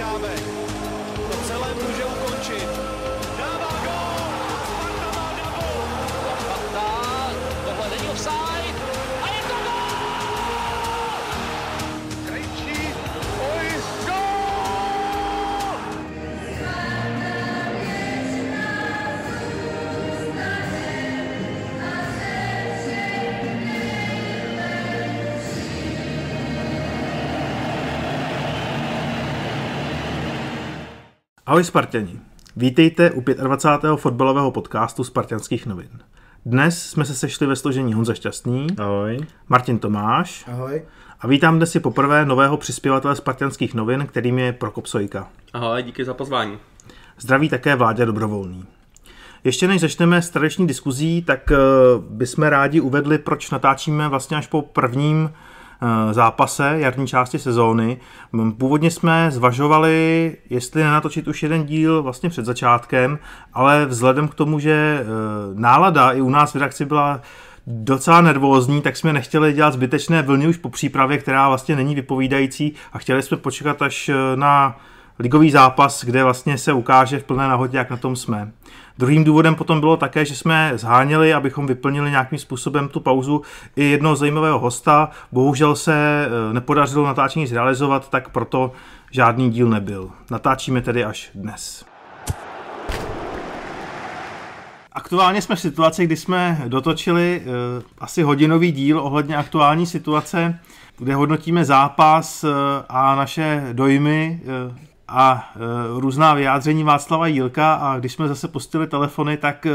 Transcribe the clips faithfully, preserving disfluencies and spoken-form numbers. Šťábek. To celé může ukončit. Dává gól! Sparta má double! Sparta, tohle není offside. A je to gól! Krejčí, oj, gól! Ahoj Spartěni, vítejte u dvacátého pátého fotbalového podcastu Spartanských novin. Dnes jsme se sešli ve složení Honza Šťastný, ahoj. Martin Tomáš, ahoj. A vítám dnes si poprvé nového přispěvatele Spartanských novin, kterým je Prokop Sojka. Ahoj, díky za pozvání. Zdraví také Vláďa Dobrovolný. Ještě než začneme s tradiční diskuzí, tak bychom rádi uvedli, proč natáčíme vlastně až po prvním zápase jarní části sezóny. Původně jsme zvažovali, jestli nenatočit už jeden díl vlastně před začátkem, ale vzhledem k tomu, že nálada i u nás v redakci byla docela nervózní, tak jsme nechtěli dělat zbytečné vlny už po přípravě, která vlastně není vypovídající, a chtěli jsme počkat až na ligový zápas, kde vlastně se ukáže v plné nahotě, jak na tom jsme. Druhým důvodem potom bylo také, že jsme zháněli, abychom vyplnili nějakým způsobem tu pauzu, i jednoho zajímavého hosta. Bohužel se nepodařilo natáčení zrealizovat, tak proto žádný díl nebyl. Natáčíme tedy až dnes. Aktuálně jsme v situaci, kdy jsme dotočili asi hodinový díl ohledně aktuální situace, kde hodnotíme zápas a naše dojmy a e, různá vyjádření Václava Jílka, a když jsme zase pustili telefony, tak e,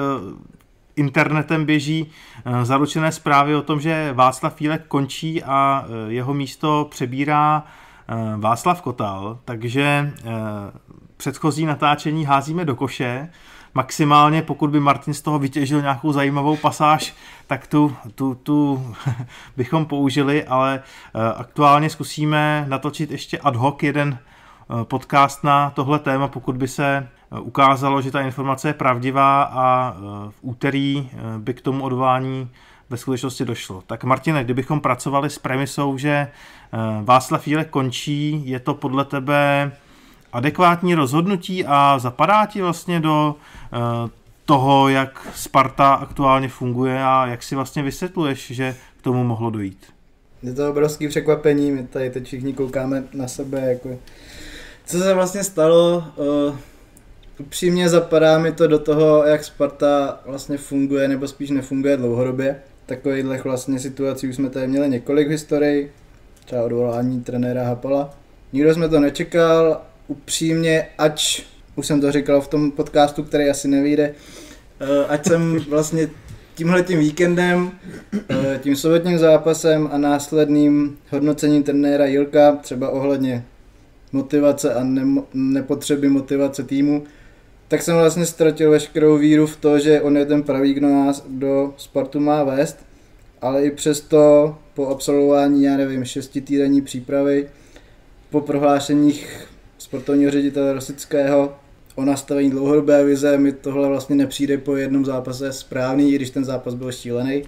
internetem běží e, zaručené zprávy o tom, že Václav Jílek končí a e, jeho místo přebírá e, Václav Kotal, takže e, předchozí natáčení házíme do koše. Maximálně, pokud by Martin z toho vytěžil nějakou zajímavou pasáž, tak tu, tu, tu bychom použili, ale e, aktuálně zkusíme natočit ještě ad hoc jeden podcast na tohle téma, pokud by se ukázalo, že ta informace je pravdivá, a v úterý by k tomu odvolání ve skutečnosti došlo. Tak Martine, kdybychom pracovali s premisou, že Václav Jílek končí, je to podle tebe adekvátní rozhodnutí a zapadá ti vlastně do toho, jak Sparta aktuálně funguje, a jak si vlastně vysvětluješ, že k tomu mohlo dojít? Je to obrovský překvapení, my tady teď všichni koukáme na sebe, jako co se vlastně stalo. Uh, upřímně zapadá mi to do toho, jak Sparta vlastně funguje, nebo spíš nefunguje dlouhodobě. Takovýchhle vlastně situací už jsme tady měli několik historií, třeba odvolání trenéra Hapala. Nikdo jsme to nečekal, upřímně, ač, už jsem to říkal v tom podcastu, který asi nevyjde, uh, ať jsem vlastně tímhletím víkendem, tím sobotním zápasem a následným hodnocením trenéra Jílka, třeba ohledně motivace a ne- nepotřeby motivace týmu, tak jsem vlastně ztratil veškerou víru v to, že on je ten pravý, kdo nás do Spartu má vést, ale i přesto po absolvování, já nevím, šestitýdenní přípravy, po prohlášeních sportovního ředitele Rosického o nastavení dlouhodobé vize, mi tohle vlastně nepřijde po jednom zápase správný, i když ten zápas byl šílený.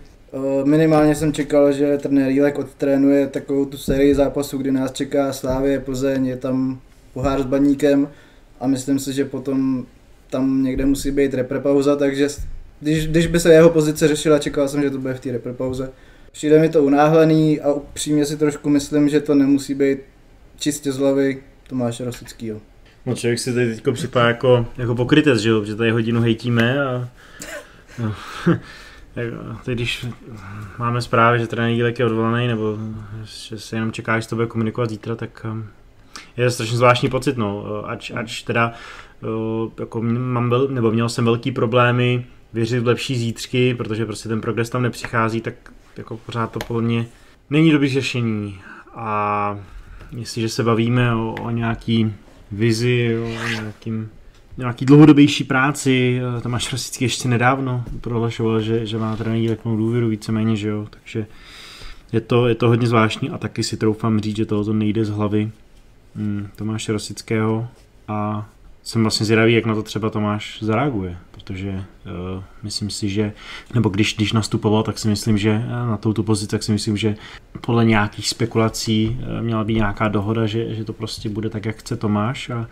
Minimálně jsem čekal, že trenér Jílek odtrénuje takovou tu sérii zápasů, kdy nás čeká Slavia, Plzeň, je tam pohár s Baníkem, a myslím si, že potom tam někde musí být reprepauza, takže když, když by se jeho pozice řešila, čekal jsem, že to bude v té reprepauze. Přijde mi to unáhlený a upřímně si trošku myslím, že to nemusí být čistě z hlavy Tomáše Rosického. No, člověk si tady teďko připadá jako, jako pokrytec, že jo, protože tady hodinu hejtíme a no, teď když máme zprávy, že trenér Jílek je odvolaný, nebo že se jenom čeká, že to bude komunikovat zítra, tak je strašně zvláštní pocit, no, ač, ač teda jako mám, nebo měl jsem velký problémy věřit v lepší zítřky, protože prostě ten progres tam nepřichází, tak jako pořád to podle mě není dobrý řešení, a jestliže se bavíme o, o nějaký vizi, o nějakým, nějaký dlouhodobější práci. Tomáš Rosický ještě nedávno prohlašoval, že, že má trenér Jílek plnou důvěru, víceméně, že jo, takže je to, je to hodně zvláštní, a taky si troufám říct, že tohoto nejde z hlavy hmm, Tomáše Rosického, a jsem vlastně zvědavý, jak na to třeba Tomáš zareaguje, protože uh, myslím si, že, nebo když, když nastupoval, tak si myslím, že na tu pozici, tak si myslím, že podle nějakých spekulací uh, měla být nějaká dohoda, že, že to prostě bude tak, jak chce Tomáš, a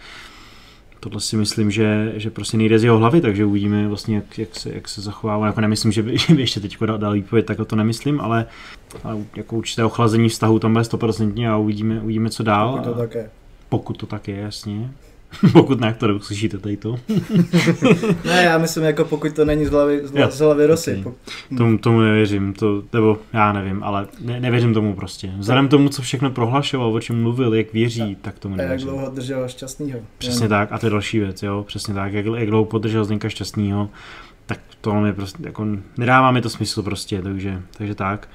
tohle si myslím, že, že prostě nejde z jeho hlavy, takže uvidíme vlastně, jak, jak se, jak se zachovává. Jako nemyslím, že by, že by ještě teď dal výpověď, tak to nemyslím, ale, ale jako určité ochlazení vztahu tam bude sto procent a uvidíme, uvidíme, co dál. Pokud to tak je. Pokud to tak je, jasně. Pokud na kterou slyšíte tady to. Ne, já myslím, jako pokud to není z hlavy, z hlavy, z hlavy Rosy. Okay. Pok- tomu, tomu nevěřím, to, nebo já nevím, ale ne, nevěřím tomu prostě. Vzhledem tomu, co všechno prohlašoval, o čem mluvil, jak věří, a, tak tomu nevěřím. A jak dlouho držel Šťastnýho. Přesně tak, a to je další věc, jo, přesně tak, jak, jak dlouho podržel Zdenka Šťastnýho, tak to mi prostě, jako nedává mi to smysl prostě, takže, takže tak.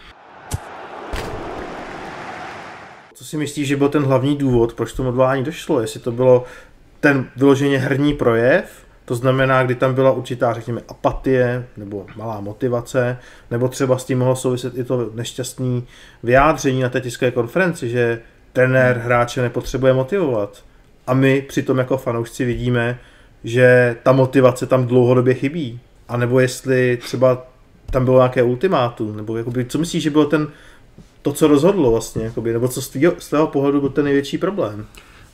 Co si myslíš, že byl ten hlavní důvod, proč tomu odvolání došlo, jestli to bylo ten vyloženě herní projev, to znamená, kdy tam byla určitá, řekněme, apatie nebo malá motivace, nebo třeba s tím mohlo souviset i to nešťastné vyjádření na té tiskové konferenci, že trenér hráče nepotřebuje motivovat. A my přitom jako fanoušci vidíme, že ta motivace tam dlouhodobě chybí. A nebo jestli třeba tam bylo nějaké ultimátum, nebo jakoby, co myslíš, že bylo ten, to, co rozhodlo vlastně, jakoby, nebo co z tvého, z tvého pohledu byl ten největší problém?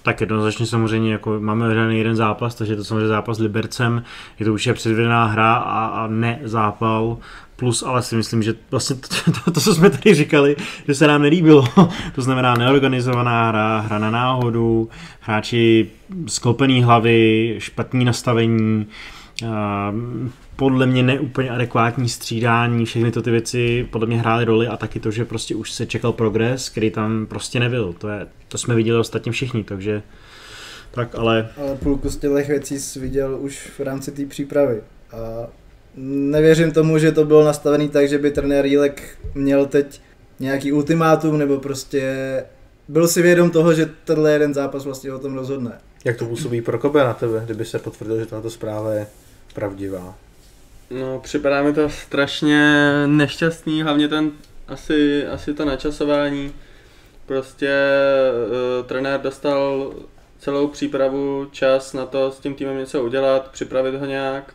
Tak jednoznačně samozřejmě, jako máme hraný jeden zápas, takže je to samozřejmě zápas s Libercem, je to už je předvedená hra a, a ne zápal, plus ale si myslím, že vlastně to, to, to, co jsme tady říkali, že se nám nelíbilo, to znamená neorganizovaná hra, hra na náhodu, hráči sklopený hlavy, špatný nastavení, a podle mě neúplně adekvátní střídání, všechny to ty věci podle mě hrály roli a taky to, že prostě už se čekal progres, který tam prostě nebyl. To, je, to jsme viděli ostatně všichni, takže tak ale... Ale půlku z těch věcí jsi viděl už v rámci té přípravy a nevěřím tomu, že to bylo nastavené tak, že by trenér Jílek měl teď nějaký ultimátum nebo prostě byl si vědom toho, že tenhle jeden zápas vlastně o tom rozhodne. Jak to působí Prokope na tebe, kdyby se potvrdil, že tato zpráva je pravdivá? No, připadá mi to strašně nešťastný, hlavně ten asi, asi to načasování. Prostě e, trenér dostal celou přípravu, čas na to s tím týmem něco udělat, připravit ho nějak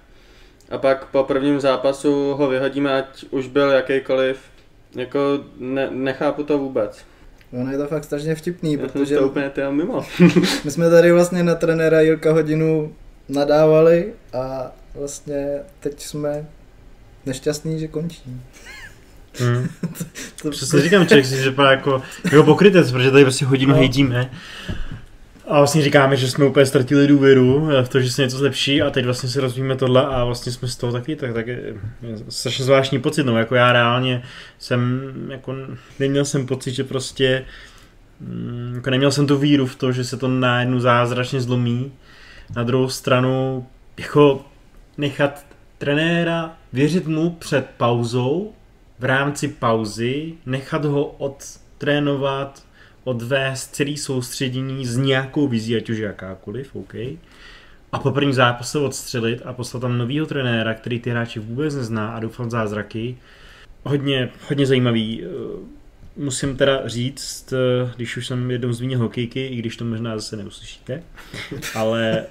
a pak po prvním zápasu ho vyhodíme, ať už byl jakýkoliv. Jako ne, nechápu to vůbec. Ono je to fakt strašně vtipný, já protože to úplně ty mimo. My jsme tady vlastně na trenéra Jílka hodinu nadávali a vlastně teď jsme nešťastní, že končí. Hmm. to, to... Přesně říkám, člověk si vypadá jako, jako pokrytec, protože tady prostě hodinu no. hejtíme. A vlastně říkáme, že jsme úplně ztratili důvěru v to, že se něco zlepší a teď vlastně se rozvíjíme tohle a vlastně jsme z toho taky, tak, tak je strašně zvláštní pocit. No, jako já reálně jsem, jako neměl jsem pocit, že prostě, jako neměl jsem tu víru v to, že se to najednou zázračně zlomí. Na druhou stranu, jako nechat trenéra, věřit mu před pauzou, v rámci pauzy, nechat ho odtrénovat, odvést celý soustředění s nějakou vizí, ať už jakákoliv, OK. A po prvním zápase odstřelit a poslat tam novýho trenéra, který ty hráči vůbec nezná a doufám v zázraky. Hodně, hodně zajímavý. Musím teda říct, když už jsem jednou zmínil hokejky, i když to možná zase neuslyšíte, ale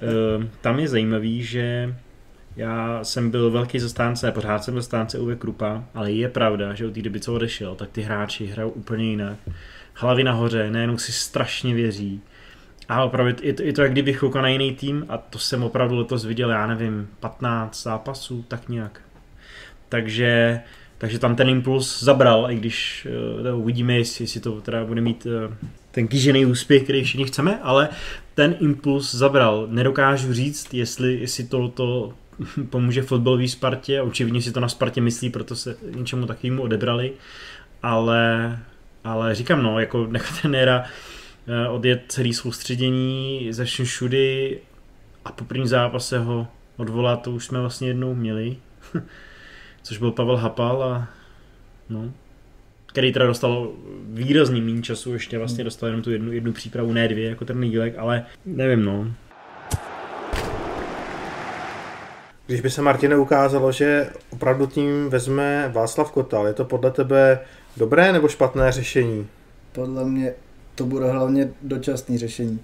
tam je zajímavý, že já jsem byl velký zastánce, pořád jsem zastánce Uwe Kruppa, ale je pravda, že od té doby, co odešel, tak ty hráči hrajou úplně jinak. Hlavy nahoře, nejenom si strašně věří. A opravdu je to, je to jak kdyby koukal na jiný tým a to jsem opravdu letos viděl, já nevím, patnáct zápasů, tak nějak. Takže, takže tam ten impuls zabral, i když uh, uvidíme, jestli, jestli to teda bude mít uh, ten kýžený úspěch, který všichni chceme, ale ten impuls zabral. Nedokážu říct, jestli, jestli to pomůže fotbalový Spartě, očividně si to na Spartě myslí, proto se něčemu takovému odebrali, ale... Ale říkám, no, jako nechat trenéra odjet celý soustředění ze všem všudy a po prvním zápase ho odvolat, to už jsme vlastně jednou měli, což byl Pavel Hapal, a, no, který teda dostal výrazný míň času, ještě vlastně dostal jenom tu jednu, jednu přípravu, ne dvě, jako ten Jílek, ale nevím, no. Když by se, Martine, ukázalo, že opravdu tím vezme Václav Kotal, je to podle tebe dobré nebo špatné řešení? Podle mě to bude hlavně dočasné řešení.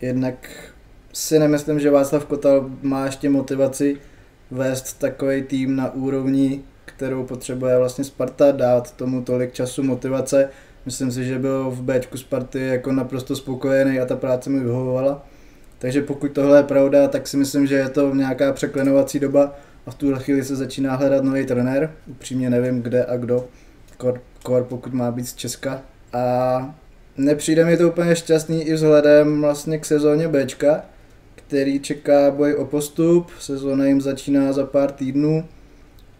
Jednak si nemyslím, že Václav Kotal má ještě motivaci vést takový tým na úrovni, kterou potřebuje vlastně Sparta, dát tomu tolik času, motivace. Myslím si, že byl v Bčku Sparty jako naprosto spokojený a ta práce mi vyhovovala. Takže pokud tohle je pravda, tak si myslím, že je to nějaká překlenovací doba a v tuhle chvíli se začíná hledat nový trenér. Upřímně nevím, kde a kdo, kor, kor pokud má být z Česka. A nepřijde mi to úplně šťastný i vzhledem vlastně k sezóně Bčka, který čeká boj o postup, sezóna jim začíná za pár týdnů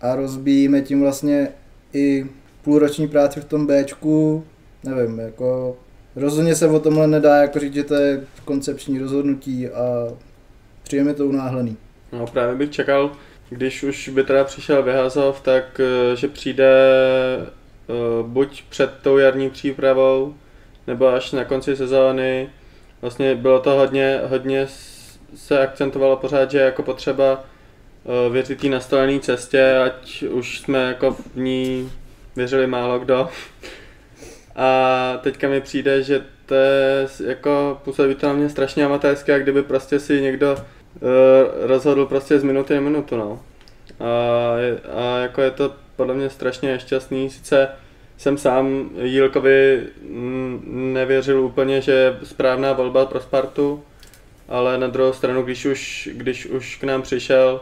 a rozbíjíme tím vlastně i půlroční práci v tom Bčku, nevím, jako rozhodně se o tomhle nedá jako říct, že to je koncepční rozhodnutí a přijde mi to unáhlený. No právě bych čekal, když už by teda přišel Vyhazov, tak že přijde buď před tou jarní přípravou, nebo až na konci sezóny. Vlastně bylo to hodně, hodně se akcentovalo pořád, že jako potřeba věřit té nastolené cestě, ať už jsme jako v ní věřili málo kdo. A teďka mi přijde, že to je jako, působí to na mě strašně amatérsky, jak kdyby prostě si někdo e, rozhodl prostě z minuty na minutu, no. A, a jako je to podle mě strašně nešťastný, sice jsem sám Jílkovi nevěřil úplně, že je správná volba pro Spartu, ale na druhou stranu, když už, když už k nám přišel,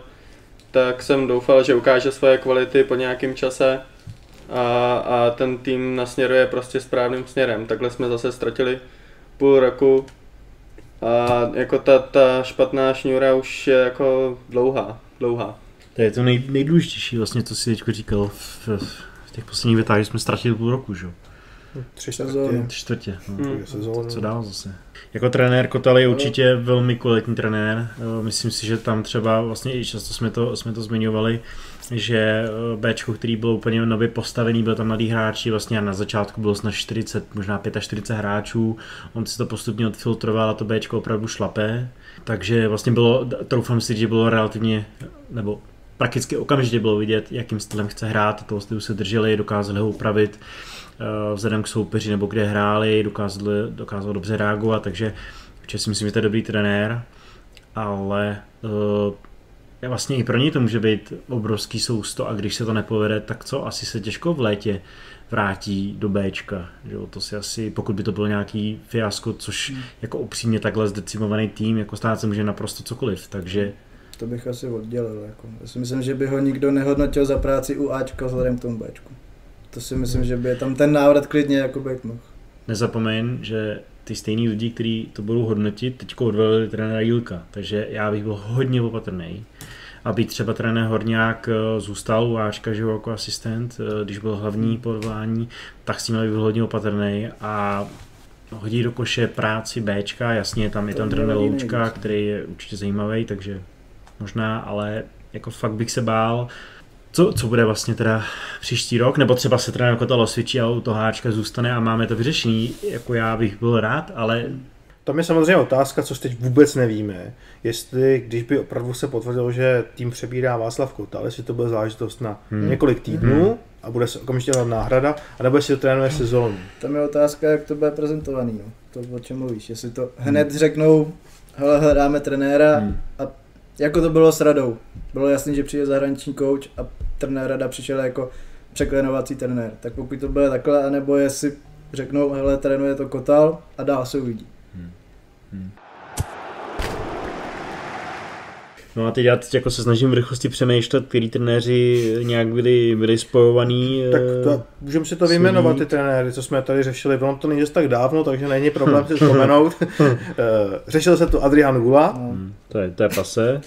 tak jsem doufal, že ukáže svoje kvality po nějakém čase. A, a ten tým nasměruje prostě správným směrem. Takhle jsme zase ztratili půl roku a jako ta, ta špatná šňůra už je jako dlouhá, dlouhá. To je to nej, nejdůležitější vlastně, co si teď říkal v, v těch posledních větách, že jsme ztratili půl roku, že jo? Tři čtvrtě. Tři čtvrtě, no. Hmm. To, co dál zase. Jako trenér Kotal je určitě velmi kvalitní trenér. Myslím si, že tam třeba vlastně i často jsme to, jsme to zmiňovali, že Bčko, který byl úplně nově postavený, byl tam mladý hráči, vlastně na začátku bylo snad čtyřicet, možná čtyřicet pět hráčů, on si to postupně odfiltroval a to Bčko opravdu šlapé, takže vlastně bylo, troufám si, že bylo relativně, nebo prakticky okamžitě bylo vidět, jakým stylem chce hrát, toho stylu se drželi, dokázali ho upravit vzhledem k soupeři nebo kde hráli, dokázal, dokázal dobře reagovat, takže určitě si myslím, že to je dobrý trenér, ale uh, vlastně i pro něj to může být obrovský sousto a když se to nepovede, tak co, asi se těžko v létě vrátí do Bčka, že to si asi, pokud by to bylo nějaký fiasko, což hmm. jako upřímně takhle zdecimovaný tým, jako stát se může naprosto cokoliv, takže to bych asi oddělil, jako. Já si myslím, že by ho nikdo nehodnotil za práci u Ačka vzhledem k tomu Bčku. To si myslím, že by tam ten návrat klidně jako být mohl. Nezapomeň, že ty stejný lidi, kteří to budou hodnotit, teďko odvedli trenéra Jílka, takže já bych byl hodně opatrný, aby třeba trenér Horňák zůstal u Ačka, že jako asistent, když byl hlavní podvolání, tak s tím byl hodně opatrný a hodí do koše práci Bčka, jasně tam je tam trenér Loučka, který je určitě zajímavý, takže možná, ale jako fakt bych se bál. Co, co bude vlastně teda příští rok, nebo třeba se trenér Kotal osvědčí a u toho Háčka zůstane a máme to vyřešení, jako já bych byl rád, ale... Tam je samozřejmě otázka, což teď vůbec nevíme, jestli, když by opravdu se potvrdilo, že tým přebírá Václav Kotal, jestli to bude záležitost na hmm. několik týdnů hmm. a bude se okamžitě dát náhrada, anebo jestli to trénuje sezónu. Tam je otázka, jak to bude prezentovaný, no. To o čem mluvíš, jestli to hned hmm. řeknou, hele, hledáme trenéra hmm. a jako to bylo s Radou. Bylo jasný, že přijde zahraniční kouč a trenér Rada přišel jako překlenovací trenér. Tak pokud to bude takhle, anebo jestli řeknou, hele, trénuje to Kotal a dál se uvidí. Hmm. Hmm. No a teď já teď jako se snažím v rychlosti přemýšlet, který trenéři nějak byli, byli spojovaní. Tak to, můžeme si to vyjmenovat, ty trenéry, co jsme tady řešili. Ono to není dost tak dávno, takže není problém si vzpomenout. Řešil se to Adrián Gula. Hmm. To, je, to je pase.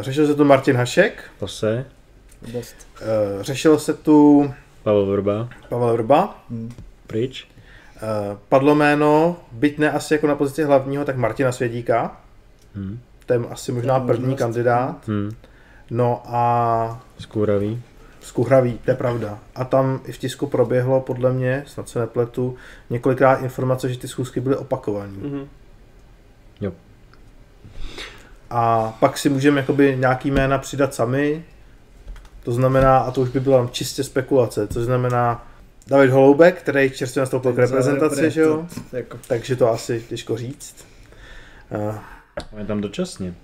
Řešil se tu Martin Hašek. Pase. Řešil se tu... Pavel Vrba. Pavel Vrba. Hmm. Pryč. Padlo jméno, byť ne asi jako na pozici hlavního, tak Martina Svědíka. Hmm. To je asi možná první kandidát. Hmm. No a... Skuhravý. Skuhravý, to je pravda. A tam i v tisku proběhlo, podle mě, snad se nepletu, několikrát informace, že ty schůzky byly opakované. Mm-hmm. Jo. A pak si můžeme jakoby nějaký jména přidat sami. To znamená, a to už by byla čistě spekulace, což znamená David Holoubek, který čerstvě nastoupil k reprezentaci, že jo? Jako. Takže to asi těžko říct. Uh, On je tam dočasně.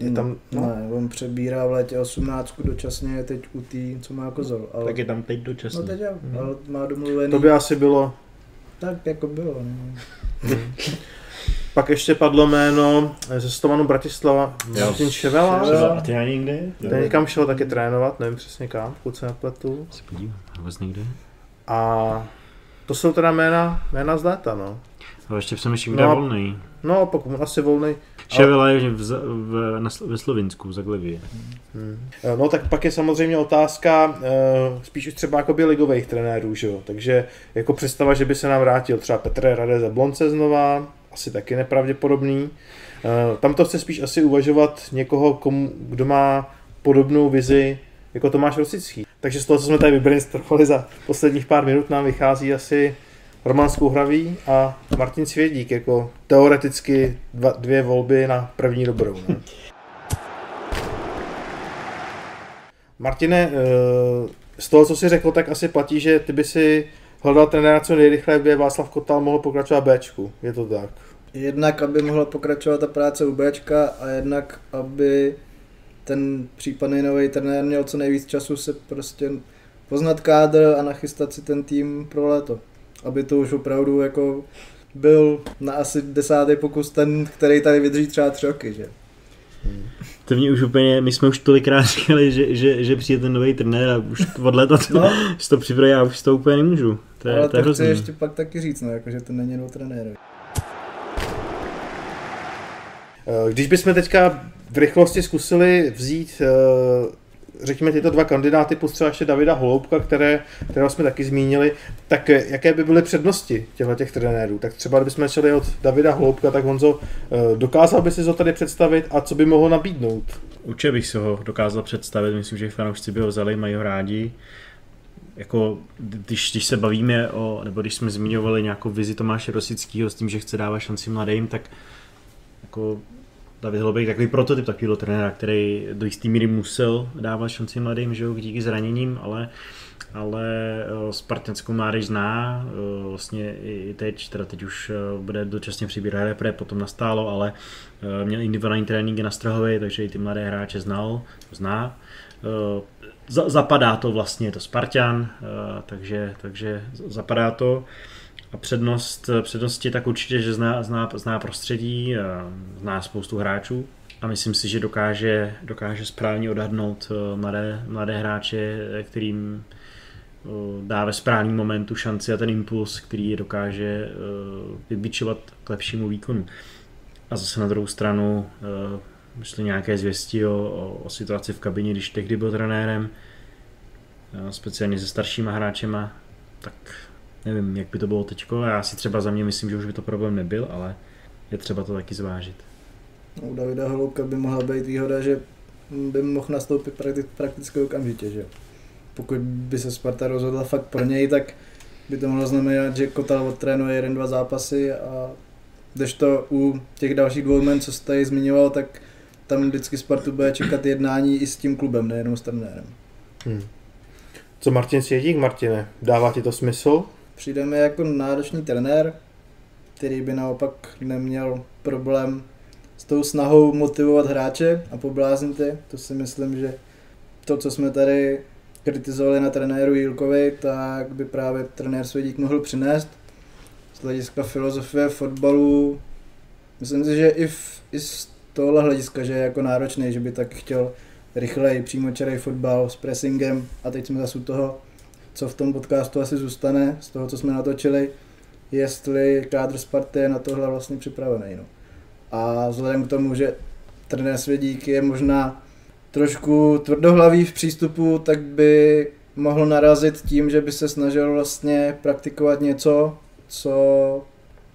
Je tam, no. Ne, on přebírá v létě osmnáctku dočasně teď u tý, co má Kozol. Ale... Tak je tam teď dočasně. No teď jo, hmm. ale má domluvený. To by asi bylo. Tak jako bylo. Pak ještě padlo jméno ze Stomanu Bratislava, Martin Ševela. A ty ani nikde? Ten někam šel taky trénovat, nevím přesně kam, pokud se nepletu. Se podívám, vůbec nikde. A to jsou teda jména, jména z léta, no. Ale ještě přemýšlím, kde je volný. No, pokud asi volný. Ševela je ve Slovinsku, v Zaglevi. Hmm. No tak pak je samozřejmě otázka spíš už třeba jakoby ligových trenérů, že jo. Takže jako představa, že by se nám vrátil třeba Petr Radek z Jablonce znova, asi taky nepravděpodobný. Tam to chce spíš asi uvažovat někoho, komu, kdo má podobnou vizi jako Tomáš Rosický. Takže z toho, co jsme tady vybrainstormovali za posledních pár minut, nám vychází asi Roman Skuhravý a Martin Svědík, jako teoreticky dva, dvě volby na první dobrou. Ne? Martine, z toho, co jsi řekl, tak asi platí, že ty by si hledal trenéra co nejrychleji, by Václav Kotal mohl pokračovat Bčku, je to tak? Jednak, aby mohla pokračovat ta práce u Bčka a jednak, aby ten případný nový trenér měl co nejvíc času se prostě poznat kádr a nachystat si ten tým pro léto. Aby to už opravdu jako byl na asi desátý pokus ten, který tady vydrží třeba tři roky, že? To mě už úplně, my jsme už tolikrát říkali, že, že, že přijde ten nový trenér a už od leta to, no. to připraví, já už to úplně nemůžu. To je, ale to, to chci ještě pak taky říct, no, jako, že to není nový trenér. Když bychom teďka v rychlosti zkusili vzít řekněme tyto dva kandidáty, plus třeba ještě Davida Holoubka, které, kterého jsme taky zmínili, tak jaké by byly přednosti těchto trenérů? Tak třeba kdybychom začali od Davida Holoubka, tak Honzo, dokázal by si ho tady představit a co by mohl nabídnout? Určitě bych si ho dokázal představit, myslím, že fanoušci by ho vzali, mají ho rádi. Jako, když, když se bavíme o, nebo když jsme zmiňovali nějakou vizi Tomáše Rosického s tím, že chce dávat šanci mladým, tak jako David Holoubek je takový prototyp takového trenéra, který do jisté míry musel dávat šanci mladým, že jo, díky zraněním, ale, ale spartanskou mládež zná, vlastně i teď, teda teď už bude dočasně přibírat repre, potom nastálo, ale měl individuální tréninky na Strahově, takže i ty mladé hráče znal, zná. Zapadá to vlastně, je to Spartan, takže, takže zapadá to. A přednost, přednost je tak určitě, že zná, zná, zná prostředí, zná spoustu hráčů a myslím si, že dokáže, dokáže správně odhadnout mladé, mladé hráče, kterým dá ve správný momentu šanci a ten impuls, který je dokáže vybičovat k lepšímu výkonu. A zase na druhou stranu myslím nějaké zvěsti o, o, o situaci v kabině, když tehdy byl trenérem, speciálně se staršíma hráčema, tak nevím, jak by to bylo teďko, já si třeba za mě myslím, že už by to problém nebyl, ale je třeba to taky zvážit. U Davida Holoubka by mohla být výhoda, že by mohl nastoupit prakticky okamžitě, že pokud by se Sparta rozhodla fakt pro něj, tak by to mohlo znamenat, že Kotal odtrénuje jeden, dva zápasy a kdežto u těch dalších dvou men, co jste tady zmiňoval, tak tam vždycky Spartu bude čekat jednání i s tím klubem, nejenom s trenérem. Hmm. Co Martin Svědík, Martine, dává ti to smysl? Přijde mi jako náročný trenér, který by naopak neměl problém s tou snahou motivovat hráče a pobláznit je. To si myslím, že to, co jsme tady kritizovali na trenéru Jílkovi, tak by právě trenér Svědík mohl přinést. Z hlediska filozofie fotbalu, myslím si, že i, v, i z tohohle hlediska, že je jako náročný, že by tak chtěl rychleji přímočarej fotbal s pressingem a teď jsme zase u toho, co v tom podcastu asi zůstane, z toho, co jsme natočili, jestli kádr Sparty je na tohle vlastně připravený. No. A vzhledem k tomu, že trenér Svědík je možná trošku tvrdohlavý v přístupu, tak by mohl narazit tím, že by se snažil vlastně praktikovat něco, co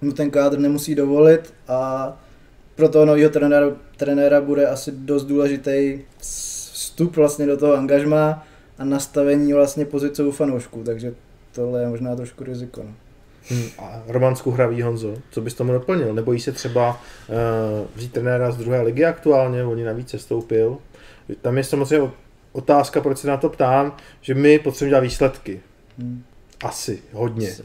mu ten kádr nemusí dovolit a pro toho nového trenéra, trenéra bude asi dost důležitý vstup vlastně do toho angažmá a nastavení vlastně pozice u fanoušků, takže tohle je možná trošku riziko. No. Hmm. A Roman Skuhravý, Honzo, co bys tomu doplnil? Nebojí se třeba uh, vzít trenéra z druhé ligy aktuálně, on ji navíc sestoupil. Tam je samozřejmě otázka, proč se na to ptám, že my potřebujeme dělat výsledky. Hmm. Asi, hodně. Asi.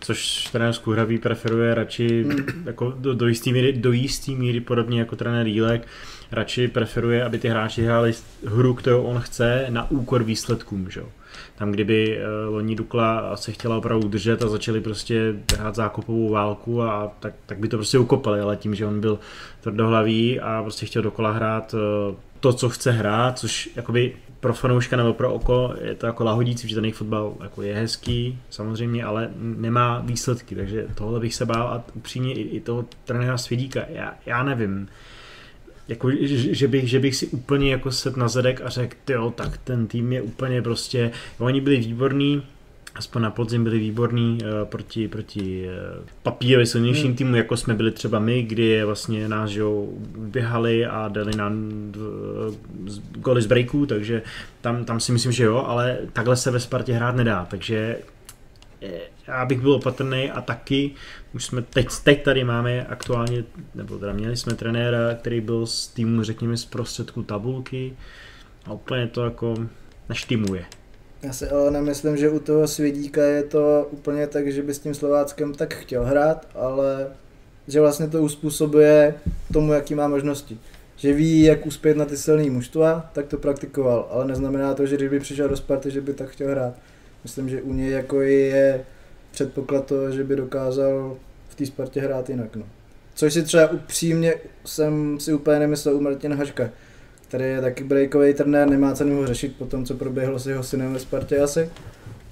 Což trenér Skuhravý preferuje radši jako do, do jistý míry, do jistý míry podobně jako trenér Jílek, radši preferuje, aby ty hráči hráli hru, kterou on chce, na úkor výsledkům, že jo. Tam kdyby loni Dukla se chtěla opravdu držet a začali prostě hrát zákopovou válku, a tak, tak by to prostě ukopali, ale tím, že on byl tvrdohlavý a prostě chtěl dokola hrát to, co chce hrát, což jakoby pro fanouška nebo pro oko je to jako lahodící, že ten jejich fotbal jako je hezký samozřejmě, ale nemá výsledky, takže tohle bych se bál a upřímně i, i toho trenéra Svědíka, já, já nevím. Jako, že, bych, že bych si úplně jako set na zadek a řekl, tyjo, tak ten tým je úplně prostě, oni byli výborní, aspoň na podzim byli výborní uh, proti, proti uh, papírově silnějším hmm. týmu, jako jsme byli třeba my, kdy vlastně nás jo, běhali a dali nám uh, goly z breaků, takže tam, tam si myslím, že jo, ale takhle se ve Spartě hrát nedá, takže já bych byl opatrný a taky už jsme teď, teď tady máme aktuálně, nebo teda měli jsme trenéra, který byl z týmu, řekněme, z prostředku tabulky a úplně to jako naštimuje. Já si ale nemyslím, že u toho Svědíka je to úplně tak, že by s tím Slováckem tak chtěl hrát, ale že vlastně to uspůsobuje tomu, jaký má možnosti. Že ví, jak uspět na ty silný mužstva, tak to praktikoval, ale neznamená to, že kdyby přišel do Sparty, že by tak chtěl hrát. Myslím, že u něj jako je předpoklad toho, že by dokázal v té Spartě hrát jinak. No. Což si třeba upřímně jsem si úplně nemyslel u Martina Haška, který je taky breakový trenér, nemá cenu ho řešit po tom, co proběhlo s jeho synem ve Spartě asi.